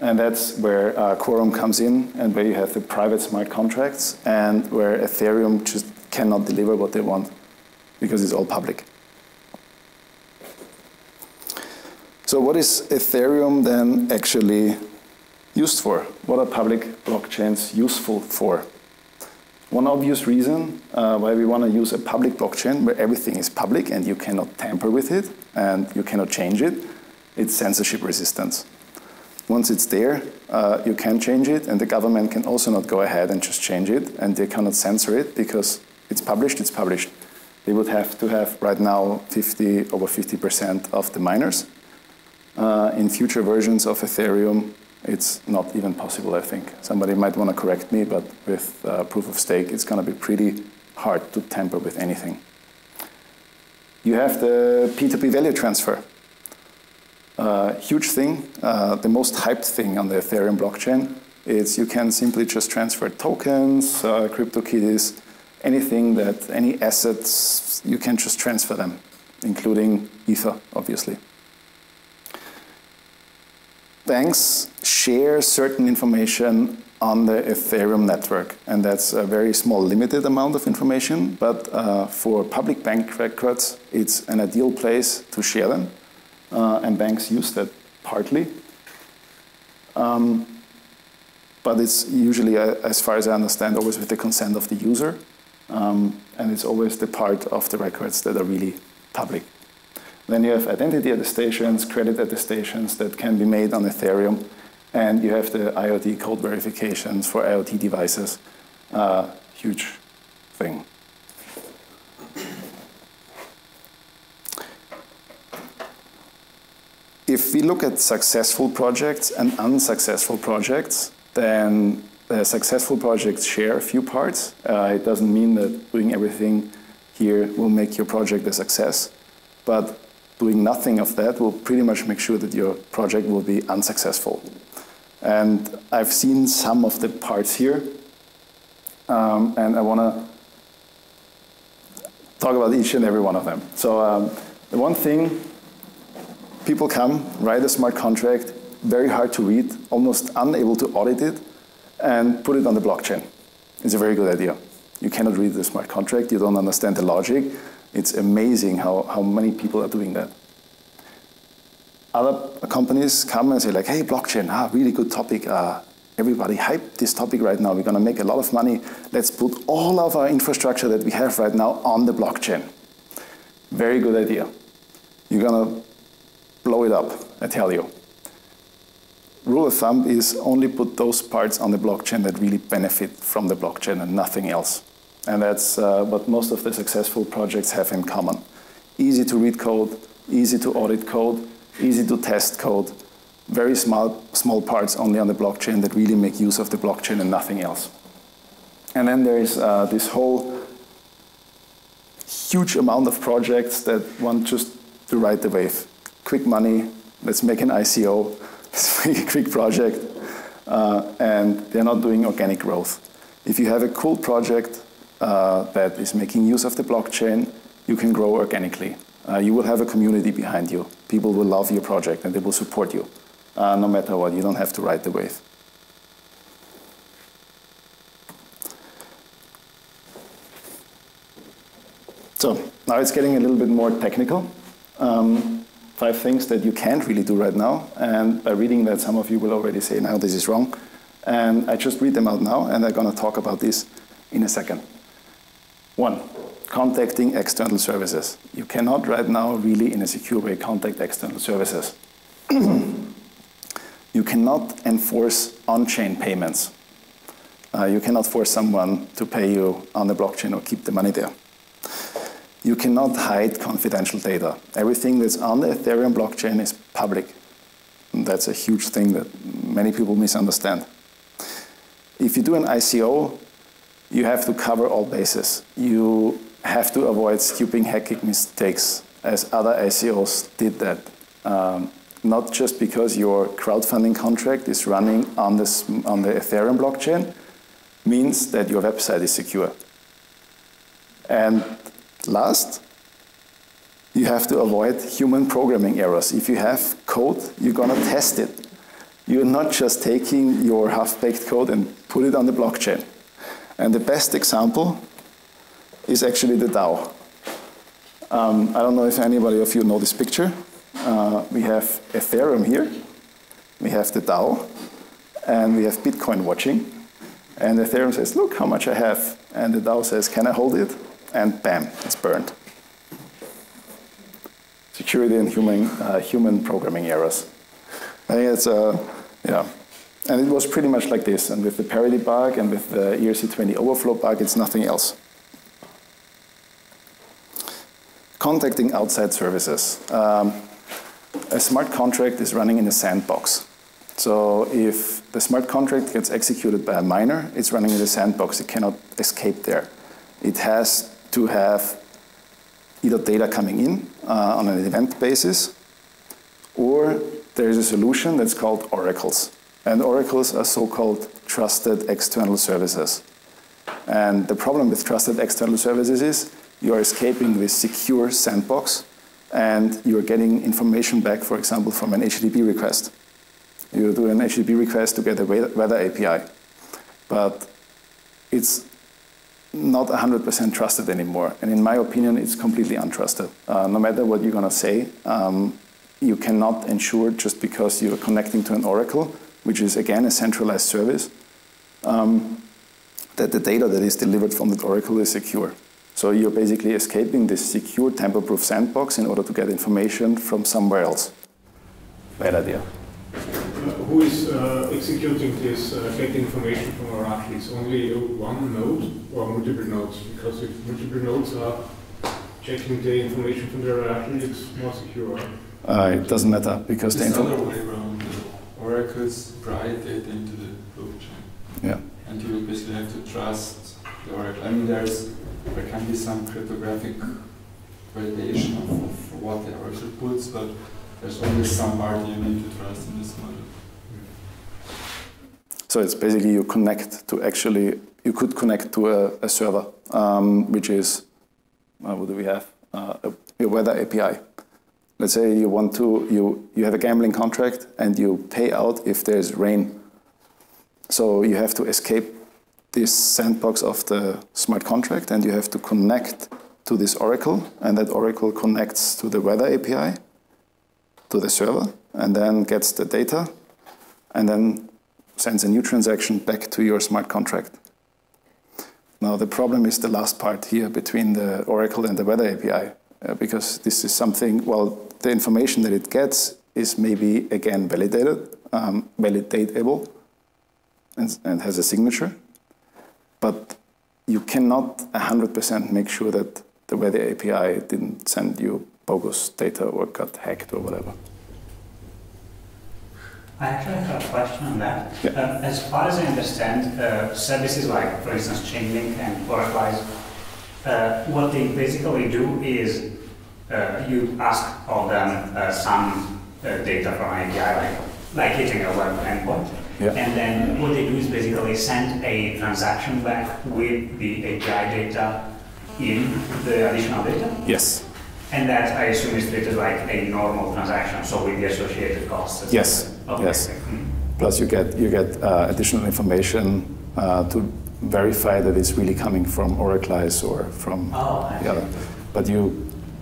And that's where uh, Quorum comes in, and where you have the private smart contracts, and where Ethereum just cannot deliver what they want, because it's all public. So what is Ethereum then actually used for? What are public blockchains useful for? One obvious reason uh, why we want to use a public blockchain where everything is public and you cannot tamper with it and you cannot change it, it's censorship resistance. Once it's there, uh, you can change it, and the government can also not go ahead and just change it, and they cannot censor it because it's published, it's published. They would have to have right now fifty over fifty percent of the miners. Uh, in future versions of Ethereum, it's not even possible, I think. Somebody might want to correct me, but with uh, proof of stake, it's going to be pretty hard to tamper with anything. You have the P two P value transfer. Uh, huge thing, uh, the most hyped thing on the Ethereum blockchain is you can simply just transfer tokens, uh, CryptoKitties, anything that, any assets, you can just transfer them, including Ether, obviously. Banks share certain information on the Ethereum network, and that's a very small, limited amount of information, but uh, for public bank records, it's an ideal place to share them, uh, and banks use that partly. Um, but it's usually, uh, as far as I understand, always with the consent of the user, um, and it's always the part of the records that are really public. Then you have identity attestations, credit attestations that can be made on Ethereum, and you have the IoT code verifications for IoT devices. Uh, huge thing. If we look at successful projects and unsuccessful projects, then the successful projects share a few parts. Uh, it doesn't mean that doing everything here will make your project a success, but doing nothing of that will pretty much make sure that your project will be unsuccessful. And I've seen some of the parts here, um, and I want to talk about each and every one of them. So um, the one thing, people come, write a smart contract, very hard to read, almost unable to audit it, and put it on the blockchain. It's a very good idea. You cannot read the smart contract, you don't understand the logic. It's amazing how, how many people are doing that. Other companies come and say like, hey, blockchain, ah, really good topic. Uh, everybody hype this topic right now. We're going to make a lot of money. Let's put all of our infrastructure that we have right now on the blockchain. Very good idea. You're going to blow it up, I tell you. Rule of thumb is only put those parts on the blockchain that really benefit from the blockchain and nothing else. And that's uh, what most of the successful projects have in common. Easy to read code, easy to audit code, easy to test code, very small, small parts only on the blockchain that really make use of the blockchain and nothing else. And then there is uh, this whole huge amount of projects that want just to ride the wave. Quick money, let's make an I C O, let's make a quick project, uh, and they're not doing organic growth. If you have a cool project, Uh, that is making use of the blockchain, you can grow organically. Uh, you will have a community behind you. People will love your project and they will support you. Uh, no matter what, you don't have to ride the wave. So now it's getting a little bit more technical. Um, five things that you can't really do right now. And by reading that, some of you will already say, no, this is wrong. And I just read them out now, and I'm going to talk about this in a second. One, contacting external services. You cannot right now really in a secure way contact external services. You cannot enforce on-chain payments. Uh, you cannot force someone to pay you on the blockchain or keep the money there. You cannot hide confidential data. Everything that's on the Ethereum blockchain is public. And that's a huge thing that many people misunderstand. If you do an I C O, you have to cover all bases. You have to avoid stupid hacking mistakes, as other I C Os did that. Um, not just because your crowdfunding contract is running on, this, on the Ethereum blockchain means that your website is secure. And last, you have to avoid human programming errors. If you have code, you're going to test it. You're not just taking your half-baked code and put it on the blockchain. And the best example is actually the DAO. Um, I don't know if anybody of you know this picture. Uh, we have Ethereum here, we have the DAO, and we have Bitcoin watching. And Ethereum says, look how much I have. And the DAO says, can I hold it? And bam, it's burned. Security and human, uh, human programming errors. I think it's, uh, yeah. And it was pretty much like this. And with the Parity bug and with the E R C twenty overflow bug, it's nothing else. Contacting outside services. Um, a smart contract is running in a sandbox. So if the smart contract gets executed by a miner, it's running in the sandbox. It cannot escape there. It has to have either data coming in uh, on an event basis, or there is a solution that's called oracles. And oracles are so-called trusted external services. And the problem with trusted external services is you are escaping this secure sandbox, and you are getting information back, for example, from an H T T P request. You do an H T T P request to get a weather A P I. But it's not one hundred percent trusted anymore. And in my opinion, it's completely untrusted. Uh, no matter what you're going to say, um, you cannot ensure just because you're connecting to an oracle, which is, again, a centralized service, um, that the data that is delivered from that oracle is secure. So you're basically escaping this secure tamper-proof sandbox in order to get information from somewhere else. Bad idea. Uh, who is uh, executing this uh, get information from oracles? Only one node or multiple nodes? Because if multiple nodes are checking the information from the oracle, it's more secure. Uh, it doesn't matter because it's the other way around. Oracles pry data into the blockchain. Yeah. And you basically have to trust the oracle. I mean, there's there can be some cryptographic validation of, of what the oracle puts, but there's only some part you need to trust in this model. So it's basically you connect to actually, you could connect to a, a server, um, which is, uh, what do we have? Uh, a, a weather A P I. Let's say you want to, you, you have a gambling contract and you pay out if there's rain. So you have to escape this sandbox of the smart contract and you have to connect to this oracle, and that oracle connects to the weather A P I, to the server, and then gets the data and then sends a new transaction back to your smart contract. Now the problem is the last part here between the oracle and the weather A P I, uh, because this is something, well, the information that it gets is maybe again validated, um, validatable and, and has a signature, but you cannot one hundred percent make sure that the weather A P I didn't send you bogus data or got hacked or whatever. I actually have a question on that. Yeah. Um, as far as I understand, uh, services like, for instance, Chainlink and Oracleize, uh, what they basically do is uh, you ask of them uh, some uh, data from an A P I, like, like hitting a web endpoint, yeah. And then what they do is basically send a transaction back with the A P I data in the additional data? Yes. And that, I assume, is treated like a normal transaction, so with the associated costs. Yes, okay. Yes. Mm-hmm. Plus you get, you get uh, additional information uh, to verify that it's really coming from Oracleize or from oh, the other. but you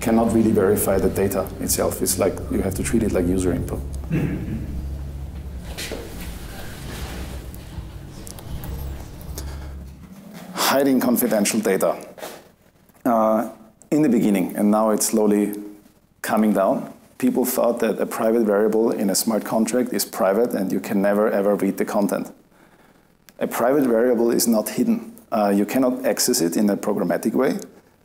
cannot really verify the data itself. It's like you have to treat it like user input. Hiding confidential data uh, in the beginning, and now it's slowly coming down. People thought that a private variable in a smart contract is private and you can never ever read the content. A private variable is not hidden. Uh, you cannot access it in a programmatic way,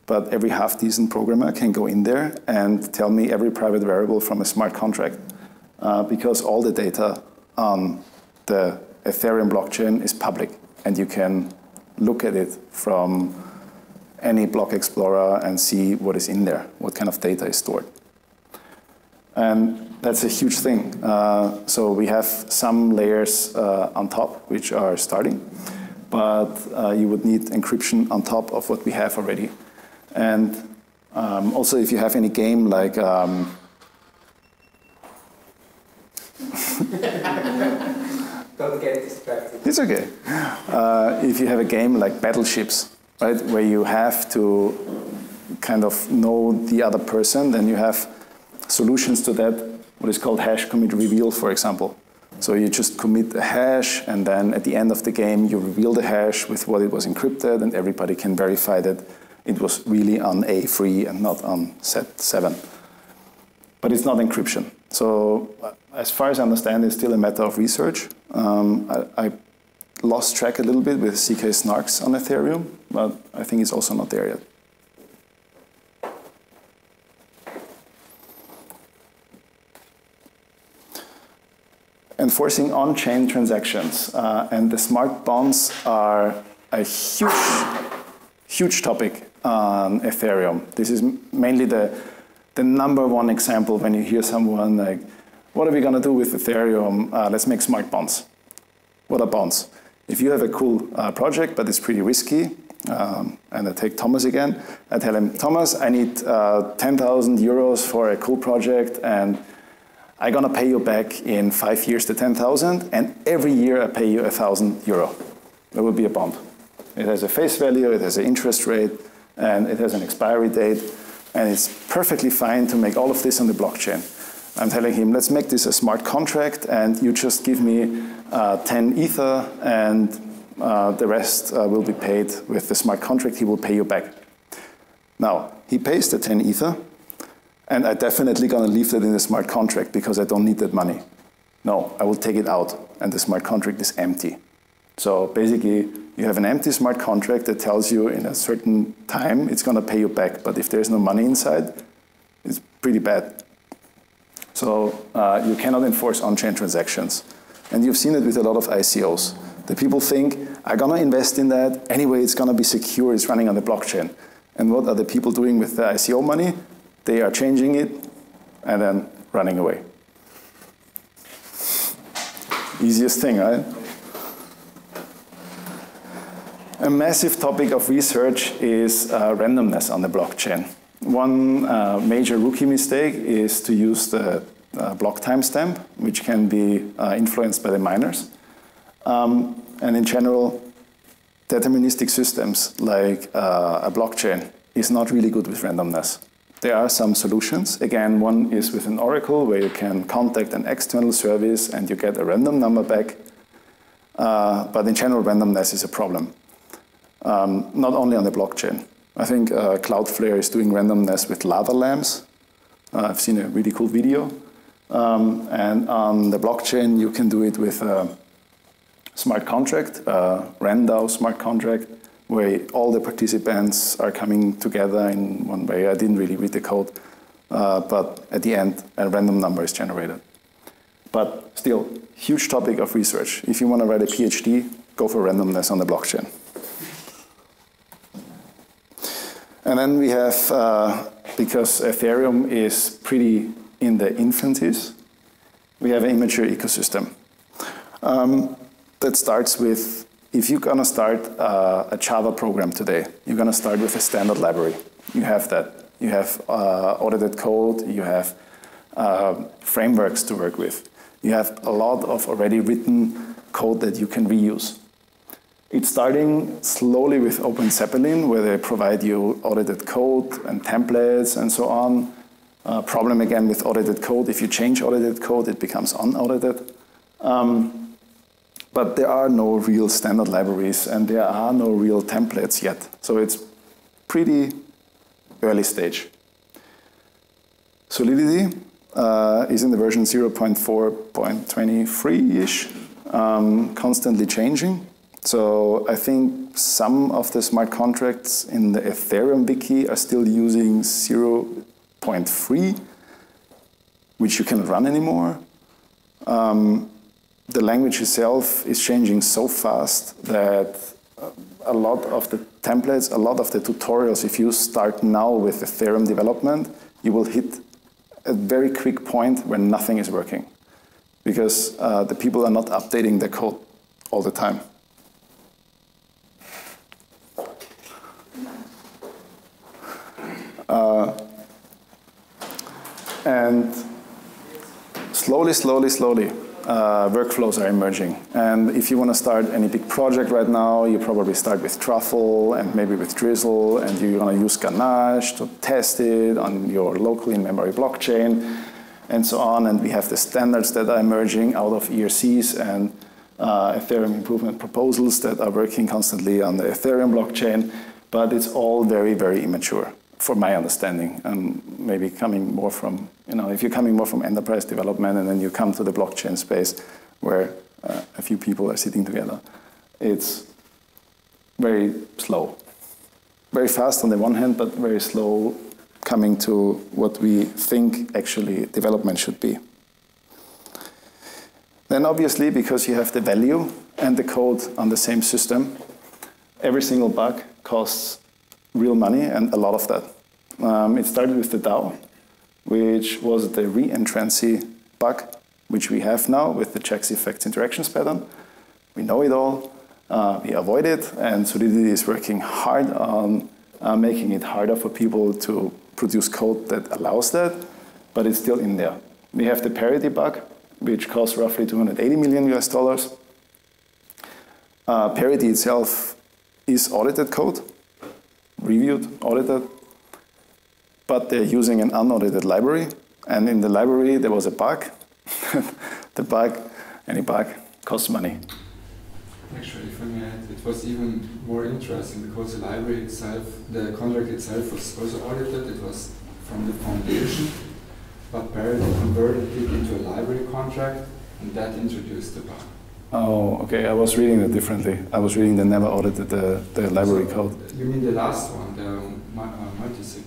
but every half-decent programmer can go in there and tell me every private variable from a smart contract, uh, because all the data on the Ethereum blockchain is public, and you can look at it from any block explorer and see what is in there, what kind of data is stored. And that's a huge thing. Uh, so we have some layers uh, on top which are starting, but uh, you would need encryption on top of what we have already. And um, also if you have any game like um, don't get distracted. It's okay. Uh, if you have a game like Battleships, right, where you have to kind of know the other person, then you have solutions to that, what is called hash commit reveal, for example. So you just commit a hash, and then at the end of the game, you reveal the hash with what it was encrypted, and everybody can verify that it was really on A three and not on set seven. But it's not encryption. So as far as I understand, it's still a matter of research. Um, I, I lost track a little bit with zk-SNARKs on Ethereum, but I think it's also not there yet. Enforcing on-chain transactions. Uh, and the smart bonds are a huge, huge topic on Ethereum. This is mainly the, the number one example when you hear someone like, what are we gonna do with Ethereum? Uh, let's make smart bonds. What are bonds? If you have a cool uh, project, but it's pretty risky, um, and I take Thomas again, I tell him, Thomas, I need uh, ten thousand euros for a cool project, and I'm gonna pay you back in five years the ten thousand, and every year I pay you a thousand euro. That would be a bond. It has a face value, it has an interest rate, and it has an expiry date, and it's perfectly fine to make all of this on the blockchain. I'm telling him, let's make this a smart contract, and you just give me uh, ten ether, and uh, the rest uh, will be paid with the smart contract, he will pay you back. Now, he pays the ten ether, and I'm definitely gonna leave that in the smart contract because I don't need that money. No, I will take it out, and the smart contract is empty. So basically, you have an empty smart contract that tells you in a certain time it's gonna pay you back, but if there's no money inside, it's pretty bad. So uh, you cannot enforce on-chain transactions. And you've seen it with a lot of I C Os. The people think, I'm gonna invest in that, anyway it's gonna be secure, it's running on the blockchain. And what are the people doing with the I C O money? They are changing it and then running away. Easiest thing, right? A massive topic of research is uh, randomness on the blockchain. One uh, major rookie mistake is to use the uh, block timestamp, which can be uh, influenced by the miners. Um, and in general, deterministic systems like uh, a blockchain is not really good with randomness. There are some solutions. Again, one is with an oracle where you can contact an external service and you get a random number back. Uh, but in general, randomness is a problem, um, not only on the blockchain. I think uh, Cloudflare is doing randomness with lava lamps. Uh, I've seen a really cool video. Um, and on the blockchain, you can do it with a smart contract, a R A N D A O smart contract, where all the participants are coming together in one way. I didn't really read the code, uh, but at the end, a random number is generated. But still, huge topic of research. If you want to write a PhD, go for randomness on the blockchain. And then we have, uh, because Ethereum is pretty in the infancies, we have an immature ecosystem. Um, that starts with, if you're gonna start uh, a Java program today, you're gonna start with a standard library. You have that. You have uh, audited code, you have uh, frameworks to work with. You have a lot of already written code that you can reuse. It's starting slowly with Open Zeppelin, where they provide you audited code and templates and so on. Uh, problem again with audited code. If you change audited code, it becomes unaudited. Um, but there are no real standard libraries and there are no real templates yet. So it's pretty early stage. Solidity uh, is in the version zero point four point twenty-three-ish, um, constantly changing. So I think some of the smart contracts in the Ethereum wiki are still using zero point three, which you cannot run anymore. Um, the language itself is changing so fast that a lot of the templates, a lot of the tutorials, if you start now with Ethereum development, you will hit a very quick point where nothing is working because uh, the people are not updating their code all the time. Uh, and slowly, slowly, slowly, uh, workflows are emerging. And if you want to start any big project right now, you probably start with Truffle and maybe with Drizzle, and you want to use Ganache to test it on your local in-memory blockchain, and so on. And we have the standards that are emerging out of E R Cs and uh, Ethereum improvement proposals that are working constantly on the Ethereum blockchain, but it's all very, very immature. For my understanding, and maybe coming more from, you know, if you're coming more from enterprise development and then you come to the blockchain space where uh, a few people are sitting together, it's very slow. Very fast on the one hand, but very slow coming to what we think actually development should be. Then obviously, because you have the value and the code on the same system, every single bug costs real money, and a lot of that. Um, it started with the DAO, which was the reentrancy bug, which we have now with the checks, effects, interactions pattern. We know it all, uh, we avoid it, and Solidity is working hard on uh, making it harder for people to produce code that allows that, but it's still in there. We have the Parity bug, which costs roughly two hundred eighty million U S dollars. Uh, Parity itself is audited code, reviewed, audited, but they're using an unaudited library, and in the library there was a bug. The bug, any bug, costs money. Actually, if I may add, it was even more interesting because the library itself, the contract itself was also audited, it was from the foundation, but Parity converted it into a library contract, and that introduced the bug. Oh, okay, I was reading it differently. I was reading they never audited the, the library so, code. You mean the last one, the multisig?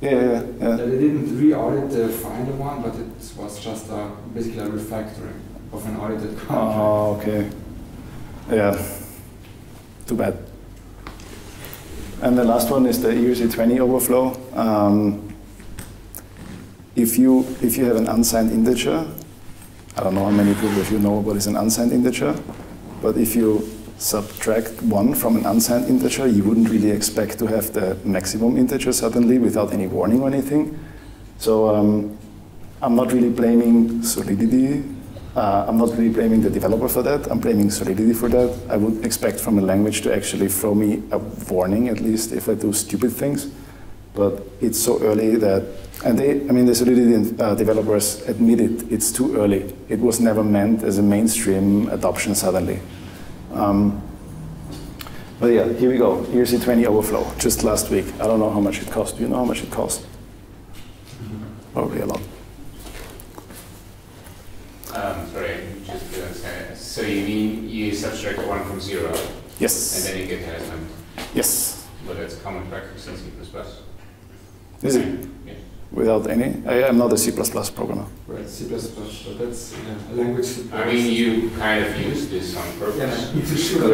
Yeah, yeah, yeah. They didn't re-audit the final one, but it was just a, basically a refactoring of an audited contract. Oh, okay. Yeah, too bad. And the last one is the E R C twenty overflow. Um, if, you, if you have an unsigned integer, I don't know how many people of you know what is an unsigned integer, but if you subtract one from an unsigned integer, you wouldn't really expect to have the maximum integer suddenly without any warning or anything. So um, I'm not really blaming Solidity. Uh, I'm not really blaming the developer for that. I'm blaming Solidity for that. I would expect from a language to actually throw me a warning, at least if I do stupid things. But it's so early that, and they, I mean, the Solidity uh, developers admitted it's too early. It was never meant as a mainstream adoption suddenly. Um, but yeah, here we go. E R C twenty overflow, just last week. I don't know how much it cost. Do you know how much it cost? Probably a lot. Um, sorry, just to understand. So you mean you subtract one from zero? Yes. And then you get hash limit? Yes. But that's common practice in C plus plus. Is it? Yeah. Without any? I am not a C plus plus programmer. Right, C plus plus, but that's yeah, a language. I mean, you kind of use this on purpose. Yeah, sure.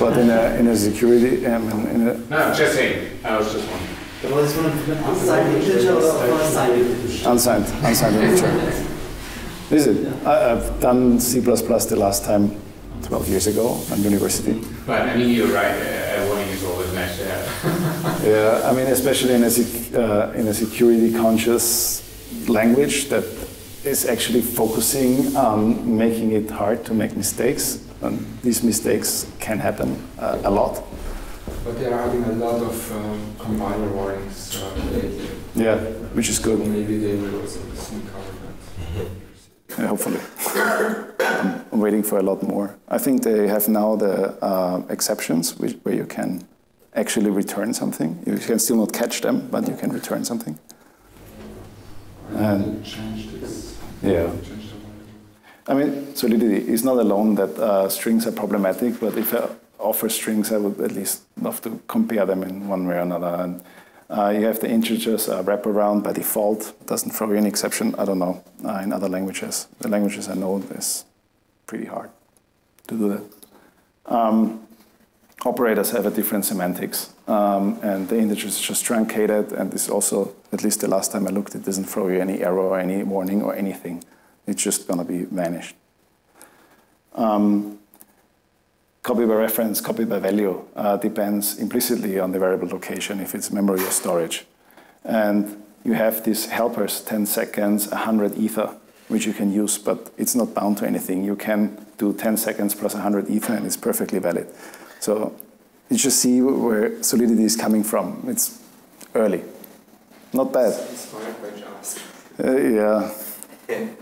But in a, in a security... Um, in a no, just saying. I was just wondering. There was one unsigned integer or unsigned integer? Unsigned, unsigned integer. Is it? Yeah. I, I've done C plus plus the last time twelve years ago at university. But I mean, you're right. Everyone is always nice to have. Yeah, I mean, especially in a, sec uh, in a security conscious language that is actually focusing on making it hard to make mistakes. And these mistakes can happen uh, a lot. But they are having a lot of um, compiler warnings uh, lately. Yeah, which is good. Maybe they will also soon cover that. Yeah, hopefully. I'm waiting for a lot more. I think they have now the uh, exceptions, which, where you can actually return something. You can still not catch them, but you can return something. And change this. Yeah. I mean, Solidity is not alone that uh, strings are problematic, but if I offer strings, I would at least love to compare them in one way or another. And uh, you have the integers uh, wrap around by default, doesn't throw any exception. I don't know. Uh, in other languages, the languages I know, it's pretty hard to do that. Um, operators have a different semantics, um, and the integers is just truncated. And this also, at least the last time I looked, it doesn't throw you any error or any warning or anything. It's just going to be vanished. Um, copy by reference, copy by value uh, depends implicitly on the variable location, if it's memory or storage. And you have these helpers, ten seconds, one hundred ether, which you can use, but it's not bound to anything. You can do ten seconds plus one hundred ether, and it's perfectly valid. So you just see where Solidity is coming from. It's early. Not bad. Inspired by JavaScript. Uh, yeah.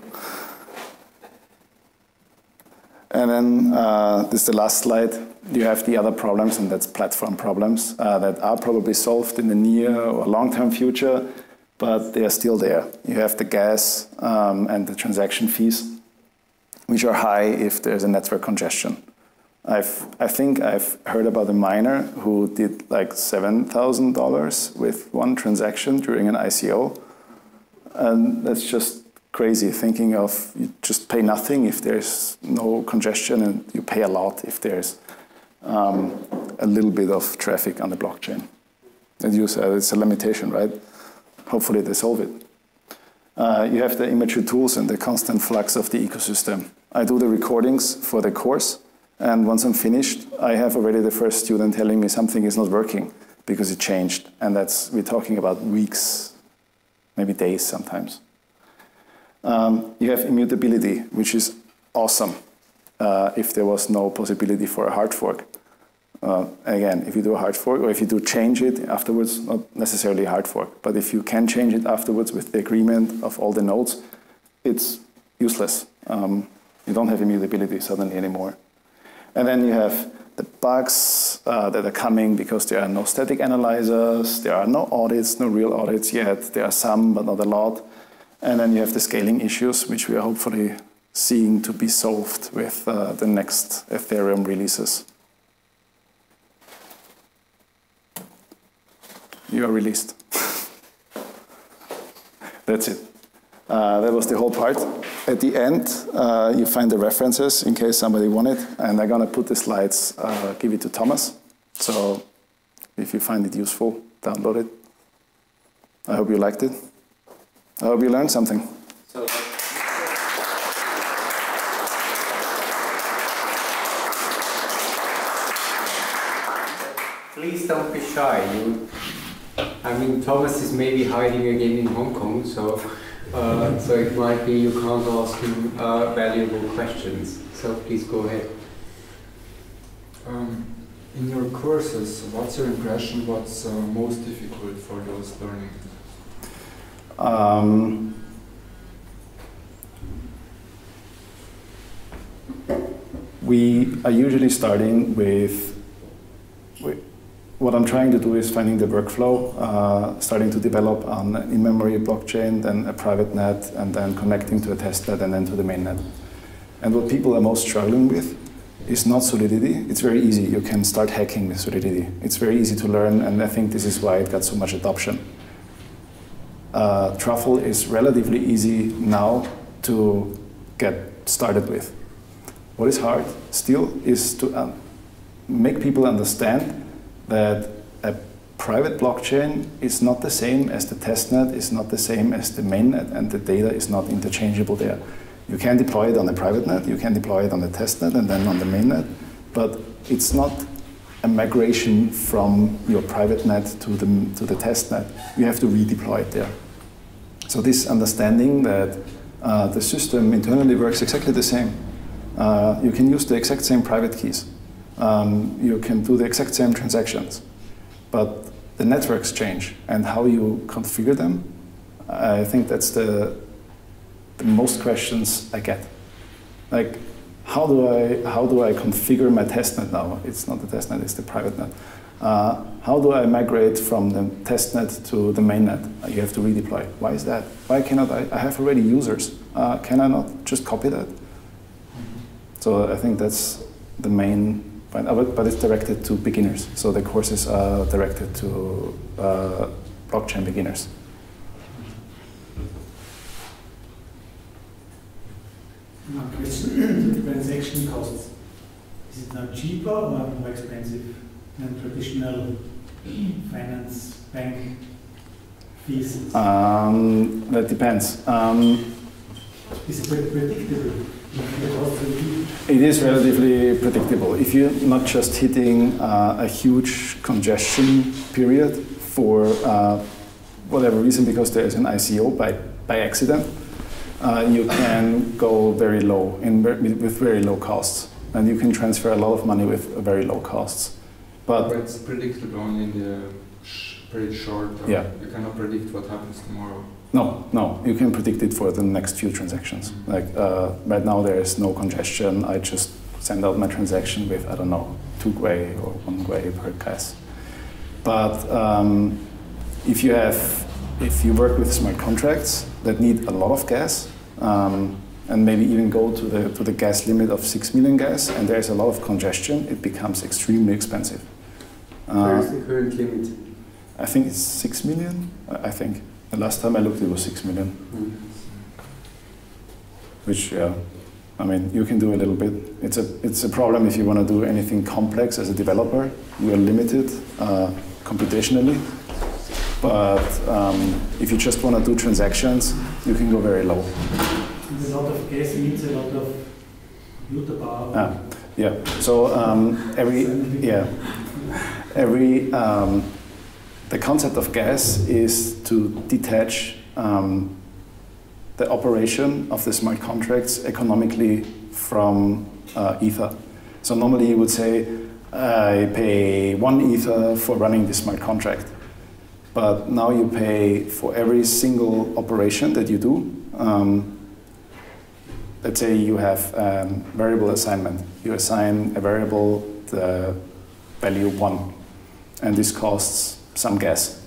And then uh, this is the last slide. You have the other problems, and that's platform problems uh, that are probably solved in the near or long-term future, but they are still there. You have the gas um, and the transaction fees, which are high if there's a network congestion. I've, I think I've heard about a miner who did like seven thousand dollars with one transaction during an I C O, and that's just crazy, thinking of you just pay nothing if there's no congestion, and you pay a lot if there's um, a little bit of traffic on the blockchain. And you said it's a limitation, right? Hopefully they solve it. Uh, you have the immature tools and the constant flux of the ecosystem. I do the recordings for the course, and once I'm finished, I have already the first student telling me something is not working because it changed. And that's, we're talking about weeks, maybe days sometimes. Um, you have immutability, which is awesome uh, if there was no possibility for a hard fork. Uh, again, if you do a hard fork, or if you do change it afterwards, not necessarily a hard fork, but if you can change it afterwards with the agreement of all the nodes, it's useless. Um, you don't have immutability suddenly anymore. And then you have the bugs uh, that are coming because there are no static analyzers, there are no audits, no real audits yet. There are some, but not a lot. And then you have the scaling issues, which we are hopefully seeing to be solved with uh, the next Ethereum releases. You are released. That's it. Uh, that was the whole part. At the end, uh, you find the references in case somebody wanted. And I'm going to put the slides, uh, give it to Thomas. So if you find it useful, download it. I hope you liked it. I hope you learned something. So, please don't be shy. You, I mean, Thomas is maybe hiding again in Hong Kong, so uh, so it might be you can't ask him uh, valuable questions. So please go ahead. Um, in your courses, what's your impression? What's uh, most difficult for those learning? Um, we are usually starting with, with, what I'm trying to do is finding the workflow, uh, starting to develop on an in-memory blockchain, then a private net, and then connecting to a test net, and then to the main net. And what people are most struggling with is not Solidity. It's very easy. You can start hacking with Solidity. It's very easy to learn, and I think this is why it got so much adoption. Uh, Truffle is relatively easy now to get started with. What is hard still is to um, make people understand that a private blockchain is not the same as the testnet, is not the same as the mainnet, and the data is not interchangeable there. You can deploy it on the private net, you can deploy it on the testnet, and then on the mainnet, but it's not a migration from your private net to the, to the testnet. You have to redeploy it there. So this understanding that uh, the system internally works exactly the same. Uh, you can use the exact same private keys. Um, you can do the exact same transactions. But the networks change, and how you configure them, I think that's the, the most questions I get. Like, how do I, how do I configure my testnet now? It's not the testnet, it's the private net. Uh, how do I migrate from the testnet to the mainnet? You have to redeploy. Why is that? Why cannot I? I have already users. Uh, can I not just copy that? So I think that's the main point, but it's directed to beginners. So the courses are directed to uh, blockchain beginners. My question, the transaction costs. Is it now cheaper or more expensive than traditional finance bank fees? Um, that depends. Um, Is it predictable? It is relatively predictable. If you're not just hitting uh, a huge congestion period for uh, whatever reason, because there is an I C O by, by accident, uh, you can go very low in, with very low costs. And you can transfer a lot of money with very low costs. But, but it's predictable only in the sh very short term. Yeah. You cannot predict what happens tomorrow. No, no, you can predict it for the next few transactions. Mm-hmm. Like uh, right now there is no congestion. I just send out my transaction with, I don't know, two Gwei or one Gwei per gas. But um, if you have, if you work with smart contracts that need a lot of gas, um, and maybe even go to the, to the gas limit of six million gas, and there's a lot of congestion, it becomes extremely expensive. Uh, Where is the current limit? I think it's six million, I think. The last time I looked, it was six million. Which, yeah, I mean, you can do a little bit. It's a, it's a problem if you want to do anything complex as a developer. We are limited uh, computationally. But um, if you just want to do transactions, you can go very low. It's a lot of gas needs a lot of computer power. Ah, yeah, so um, every, yeah, every, um, the concept of gas is to detach um, the operation of the smart contracts economically from uh, Ether. So normally you would say, I pay one Ether for running this smart contract. But now you pay for every single operation that you do. Um, let's say you have a variable assignment. You assign a variable the value one. And this costs some gas.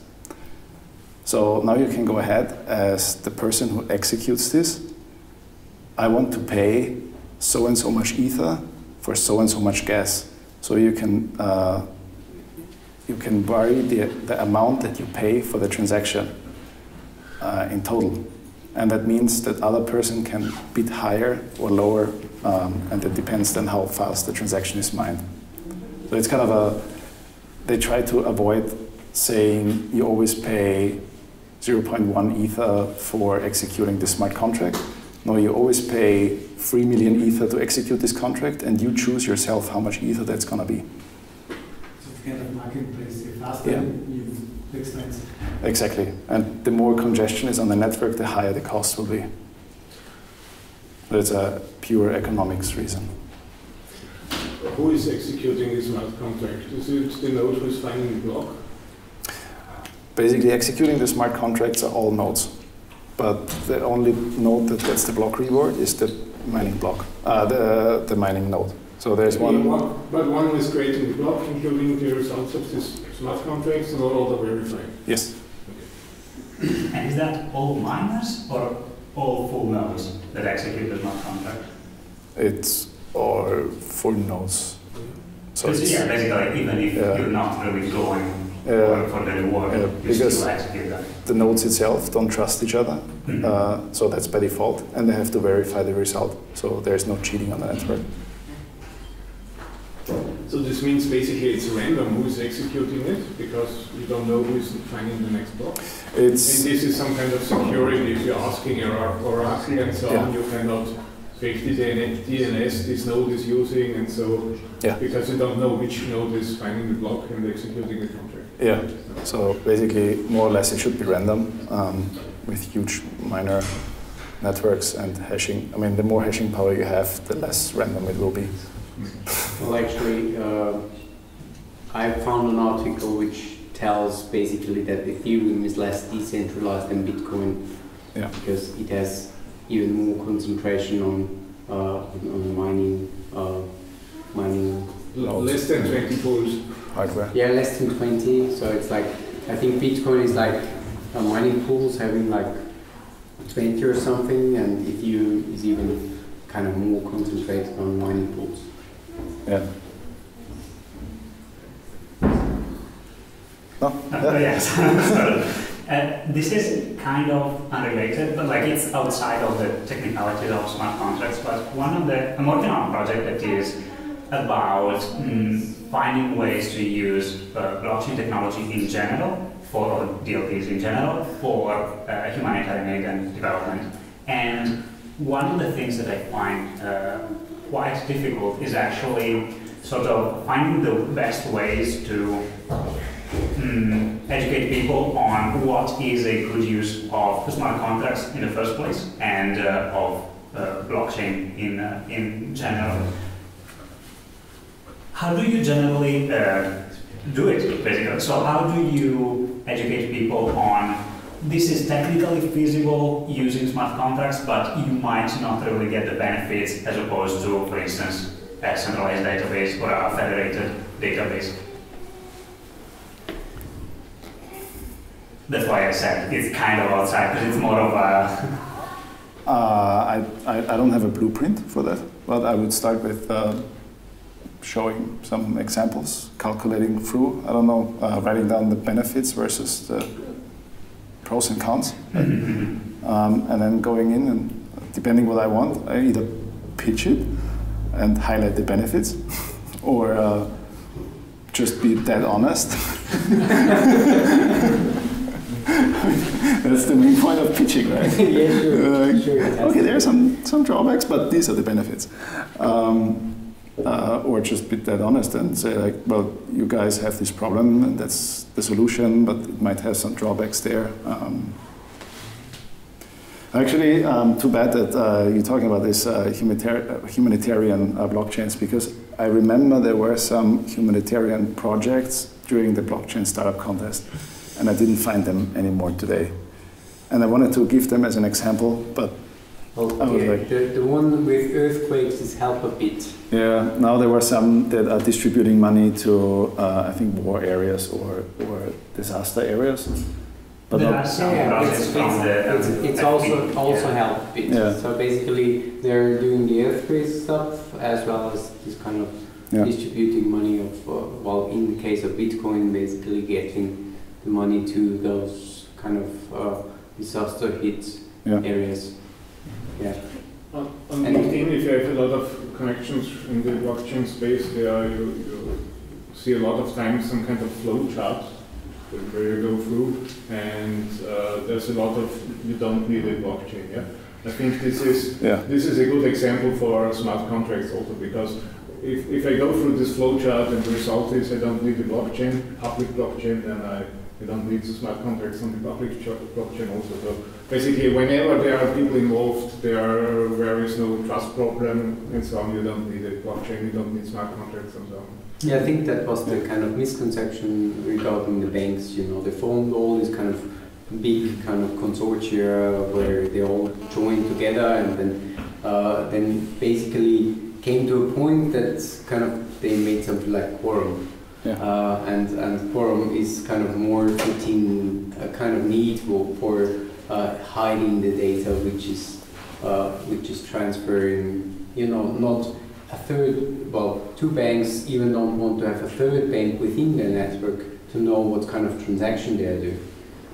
So now you can go ahead as the person who executes this. I want to pay so and so much ether for so and so much gas. So you can uh, you can vary the, the amount that you pay for the transaction uh, in total, and that means that other person can bid higher or lower, um, and it depends on how fast the transaction is mined. So it's kind of a they try to avoid saying you always pay zero point one ether for executing this smart contract. No, you always pay three million ether to execute this contract, and you choose yourself how much ether that's going to be. So it's kind of marketplace. The faster yeah. you fix things. Exactly. And the more congestion is on the network, the higher the cost will be. That's a pure economics reason. Who is executing this smart contract? Is it the node who is finding the block? Basically, executing the smart contracts are all nodes. But the only node that gets the block reward is the mining block, uh, the, the mining node. So there's one, one. But one is creating the block, including the results of these smart contracts, and all the verifying. Yes. Okay. And is that all miners or all full nodes that execute the smart contract? It's all full nodes. So it's, yeah, basically, even if yeah. you're not really going. Uh, for the reward, uh, because the nodes itself don't trust each other, mm-hmm. uh, so that's by default, and they have to verify the result, so there's no cheating on the network. So this means basically it's random who's executing it, because you don't know who's finding the next block. It's and this is some kind of security. If you're asking or asking and so yeah. on, you cannot fake the D N S this node is using, and so yeah. because you don't know which node is finding the block and executing the contract. Yeah, so basically, more or less, it should be random um, with huge minor networks and hashing. I mean, the more hashing power you have, the less random it will be. Well, actually, uh, I found an article which tells basically that Ethereum is less decentralized than Bitcoin, yeah, because it has even more concentration on, uh, on mining, uh, mining. L less than twenty pools. Hardware. Yeah, less than twenty. So it's like, I think Bitcoin is like uh, mining pools having like twenty or something, and Ethereum is even kind of more concentrated on mining pools. Yeah. No? Uh, yes. uh, this is kind of unrelated, but like it's outside of the technicalities of smart contracts. But one of the I'm working on a project that is about mm, finding ways to use uh, blockchain technology in general for D L Ps in general for uh, humanitarian aid and development. And one of the things that I find uh, quite difficult is actually sort of finding the best ways to Mm, educate people on what is a good use of smart contracts in the first place and uh, of uh, blockchain in, uh, in general. How do you generally uh, do it, basically? So how do you educate people on this is technically feasible using smart contracts, but you might not really get the benefits as opposed to, for instance, a centralized database or a federated database? That's why I said it's kind of outside, because it's more of a... Uh, I, I, I don't have a blueprint for that, but I would start with uh, showing some examples, calculating through, I don't know, uh, writing down the benefits versus the pros and cons, mm-hmm. um, and then going in and depending what I want, I either pitch it and highlight the benefits, or uh, just be dead honest. That's the main point of pitching, right? Yeah, sure. Uh, sure, okay, there are some, some drawbacks, but these are the benefits. Um, uh, or just be that honest and say, like, well, you guys have this problem, and that's the solution, but it might have some drawbacks there. Um, actually, um, too bad that uh, you're talking about this uh, humanitar humanitarian uh, blockchains, because I remember there were some humanitarian projects during the blockchain startup contest. And I didn't find them anymore today. And I wanted to give them as an example, but okay. I was like... The, the one with earthquakes is help a bit. Yeah, now there were some that are distributing money to, uh, I think, war areas or, or disaster areas. But there not, are some yeah, it's, it's, it's, it's also, also yeah. help a bit. Yeah. So basically, they're doing the earthquake stuff as well as this kind of yeah. distributing money of, uh, well, in the case of Bitcoin, basically getting the money to those kind of uh, disaster hit yeah. areas. Yeah. On LinkedIn, if you have a lot of connections in the blockchain space, there you, you see a lot of times some kind of flow chart where you go through, and uh, there's a lot of you don't need a blockchain. Yeah. I think this is yeah. this is a good example for smart contracts also, because if if I go through this flow chart and the result is I don't need a blockchain, public blockchain, then I. You don't need smart contracts on the public blockchain also. So basically, whenever there are people involved, there are, there is no trust problem and so on. You don't need a blockchain, you don't need smart contracts and so on. Yeah, I think that was the kind of misconception regarding the banks. You know, they formed all these kind of big kind of consortia where they all joined together, and then uh, then basically came to a point that kind of they made something like Quorum. Yeah. Uh, and, and Quorum is kind of more fitting a kind of need for, for uh, hiding the data which is uh, which is transferring, you know, not a third, well, two banks even don't want to have a third bank within their network to know what kind of transaction they are doing.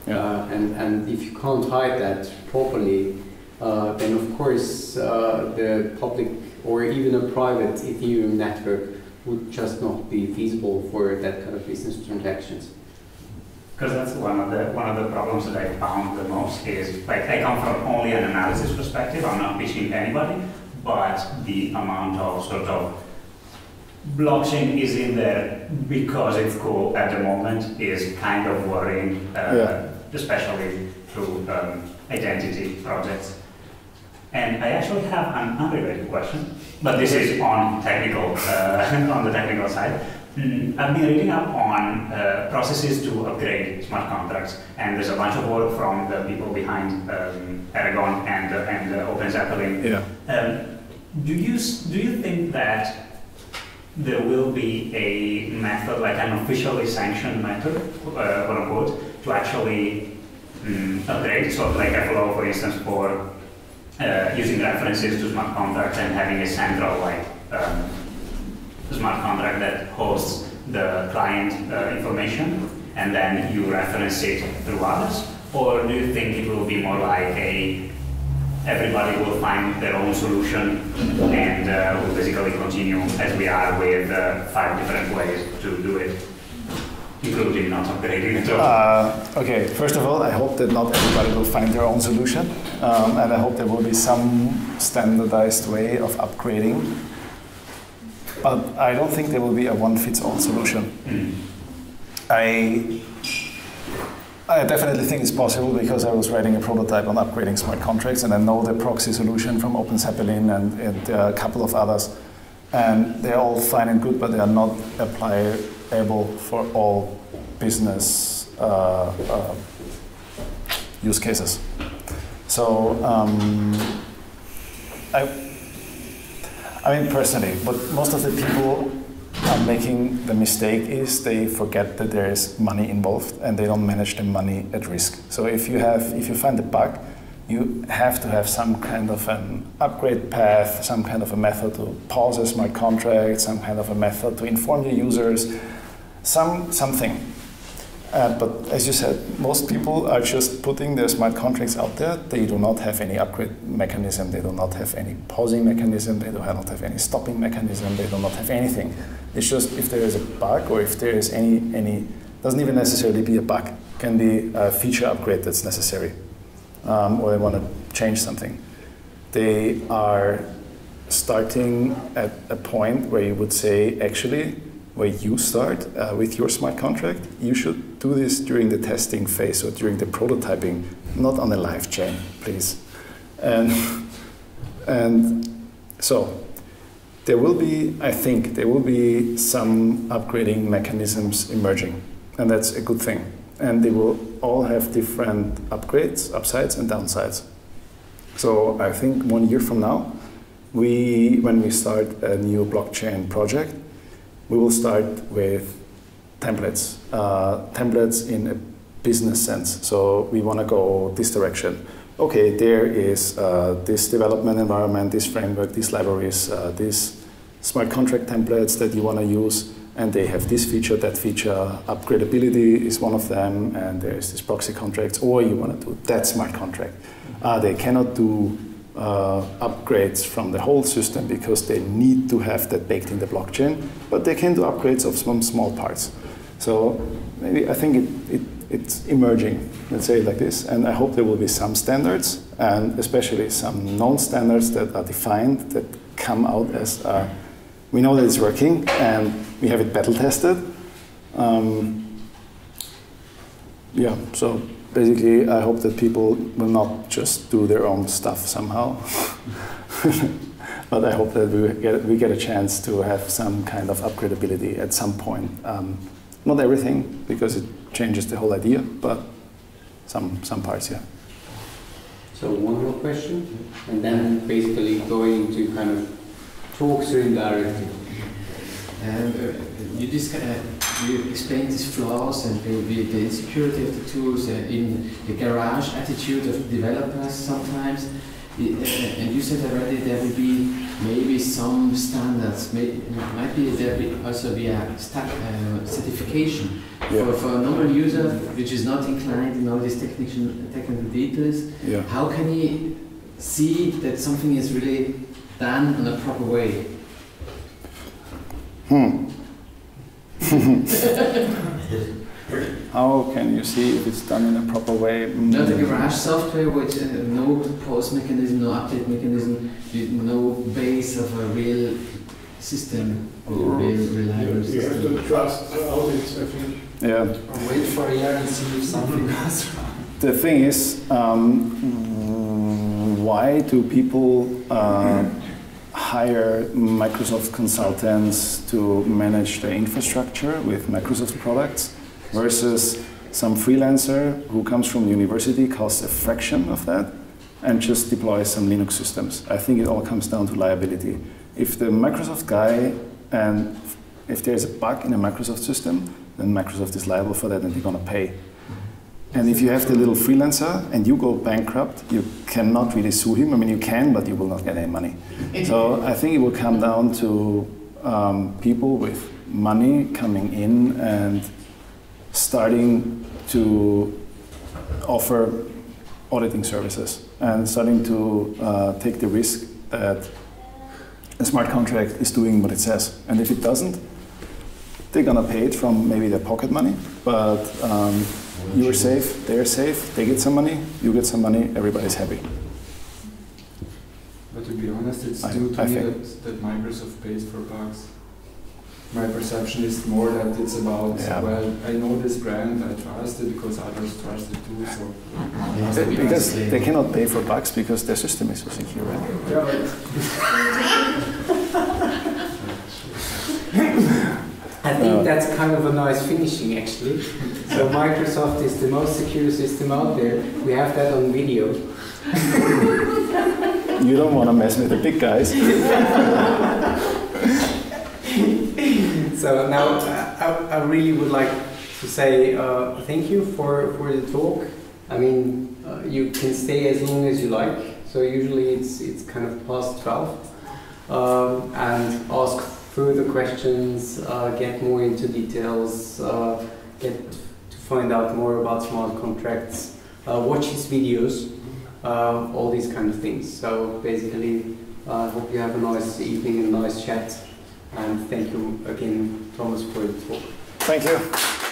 Yeah. Uh, and, and if you can't hide that properly, uh, then of course uh, the public or even a private Ethereum network would just not be feasible for that kind of business transactions. Because that's one of the one of the problems that I found the most is, like, I come from only an analysis perspective. I'm not pitching anybody, but the amount of sort of blockchain is in there because it's cool at the moment is kind of worrying, uh, yeah. especially through um, identity projects. And I actually have an unrelated question, but this is on technical, uh, on the technical side. Mm, I've been reading up on uh, processes to upgrade smart contracts, and there's a bunch of work from the people behind um, Aragon and uh, and uh, Open Zeppelin. Yeah. Um, do you do you think that there will be a method, like an officially sanctioned method, uh, quote unquote, to actually um, upgrade? So, like F L O, for instance, for uh, using references to smart contracts and having a central like. Um, smart contract that hosts the client uh, information and then you reference it through others? Or do you think it will be more like a everybody will find their own solution and uh, will basically continue as we are with uh, five different ways to do it, including not upgrading at all? Uh, okay, first of all, I hope that not everybody will find their own solution, um, and I hope there will be some standardized way of upgrading. But I don't think there will be a one-fits-all solution. Mm. I, I definitely think it's possible because I was writing a prototype on upgrading smart contracts, and I know the proxy solution from Open Zeppelin and, and uh, a couple of others. And they're all fine and good, but they are not applicable for all business uh, uh, use cases. So um, I. I mean, personally, but most of the people are making the mistake is they forget that there is money involved and they don't manage the money at risk. So if you have, if you find a bug, you have to have some kind of an upgrade path, some kind of a method to pause a smart contract, some kind of a method to inform the users, some something. Uh, but as you said, most people are just putting their smart contracts out there. They do not have any upgrade mechanism. They do not have any pausing mechanism. They do not have any stopping mechanism. They do not have anything. It's just if there is a bug or if there is any, any doesn't even necessarily be a bug. Can be a feature upgrade that's necessary, um, or they want to change something. They are starting at a point where you would say, actually, where you start uh, with your smart contract, you should do this during the testing phase or during the prototyping, not on a live chain, please. And, and so there will be, I think, there will be some upgrading mechanisms emerging, and that's a good thing. And they will all have different upgrades, upsides and downsides. So I think one year from now, we, when we start a new blockchain project, we will start with templates, uh, templates in a business sense. So we want to go this direction. Okay, there is uh, this development environment, this framework, these libraries, uh, these smart contract templates that you want to use, and they have this feature, that feature. Upgradability is one of them, and there's this proxy contracts, or you want to do that smart contract. Uh, they cannot do Uh, upgrades from the whole system because they need to have that baked in the blockchain, but they can do upgrades of some small parts. So maybe I think it, it, it's emerging, let's say it like this, and I hope there will be some standards, and especially some non-standards that are defined, that come out as uh, we know that it's working and we have it battle tested. Um, yeah, so basically, I hope that people will not just do their own stuff somehow, but I hope that we get, we get a chance to have some kind of upgradability at some point. Um, not everything, because it changes the whole idea, but some, some parts, yeah. So one more question, and then basically going to kind of talk through indirectly. Um, you just kind of You explained these flaws and the, the insecurity of the tools and in the garage attitude of developers sometimes. And you said already there will be maybe some standards. Maybe, might be there will also be a stack, uh, certification yeah. for, for a normal user which is not inclined in all these technical technical details. Yeah. How can he see that something is really done in a proper way? Hmm. How can you see if it's done in a proper way? Not the garage software with uh, no pause mechanism, no update mechanism, no base of a real system, or real reliable system. You have to trust the audits, I think. Yeah. Or wait for a year and see if something goes wrong. The thing is, um, why do people uh, hire Microsoft consultants to manage their infrastructure with Microsoft products versus some freelancer who comes from university, costs a fraction of that, and just deploys some Linux systems? I think it all comes down to liability. If the Microsoft guy, and if there's a bug in a Microsoft system, then Microsoft is liable for that and they're going to pay. And if you have the little freelancer and you go bankrupt, you cannot really sue him. I mean, you can, but you will not get any money. So I think it will come down to um, people with money coming in and starting to offer auditing services and starting to uh, take the risk that a smart contract is doing what it says. And if it doesn't, they're going to pay it from maybe their pocket money, but um, you're safe, they're safe, they get some money, you get some money, everybody's happy. But to be honest, it's still to I me that, that Microsoft pays for bugs. My perception is more that it's about, yeah. well, I know this brand, I trust it because others trust it too, so... Yeah. Because they cannot pay for bugs because their system is so secure, right? Yeah, right. I think that's kind of a nice finishing, actually. So Microsoft is the most secure system out there. We have that on video. You don't want to mess with the big guys. So now I, I really would like to say uh, thank you for, for the talk. I mean, uh, you can stay as long as you like. So usually it's, it's kind of past twelve. Um, and ask further questions, uh, get more into details, uh, get to find out more about smart contracts, uh, watch his videos, uh, all these kind of things. So basically, I uh, hope you have a nice evening and a nice chat. And thank you again, Thomas, for the talk. Thank you.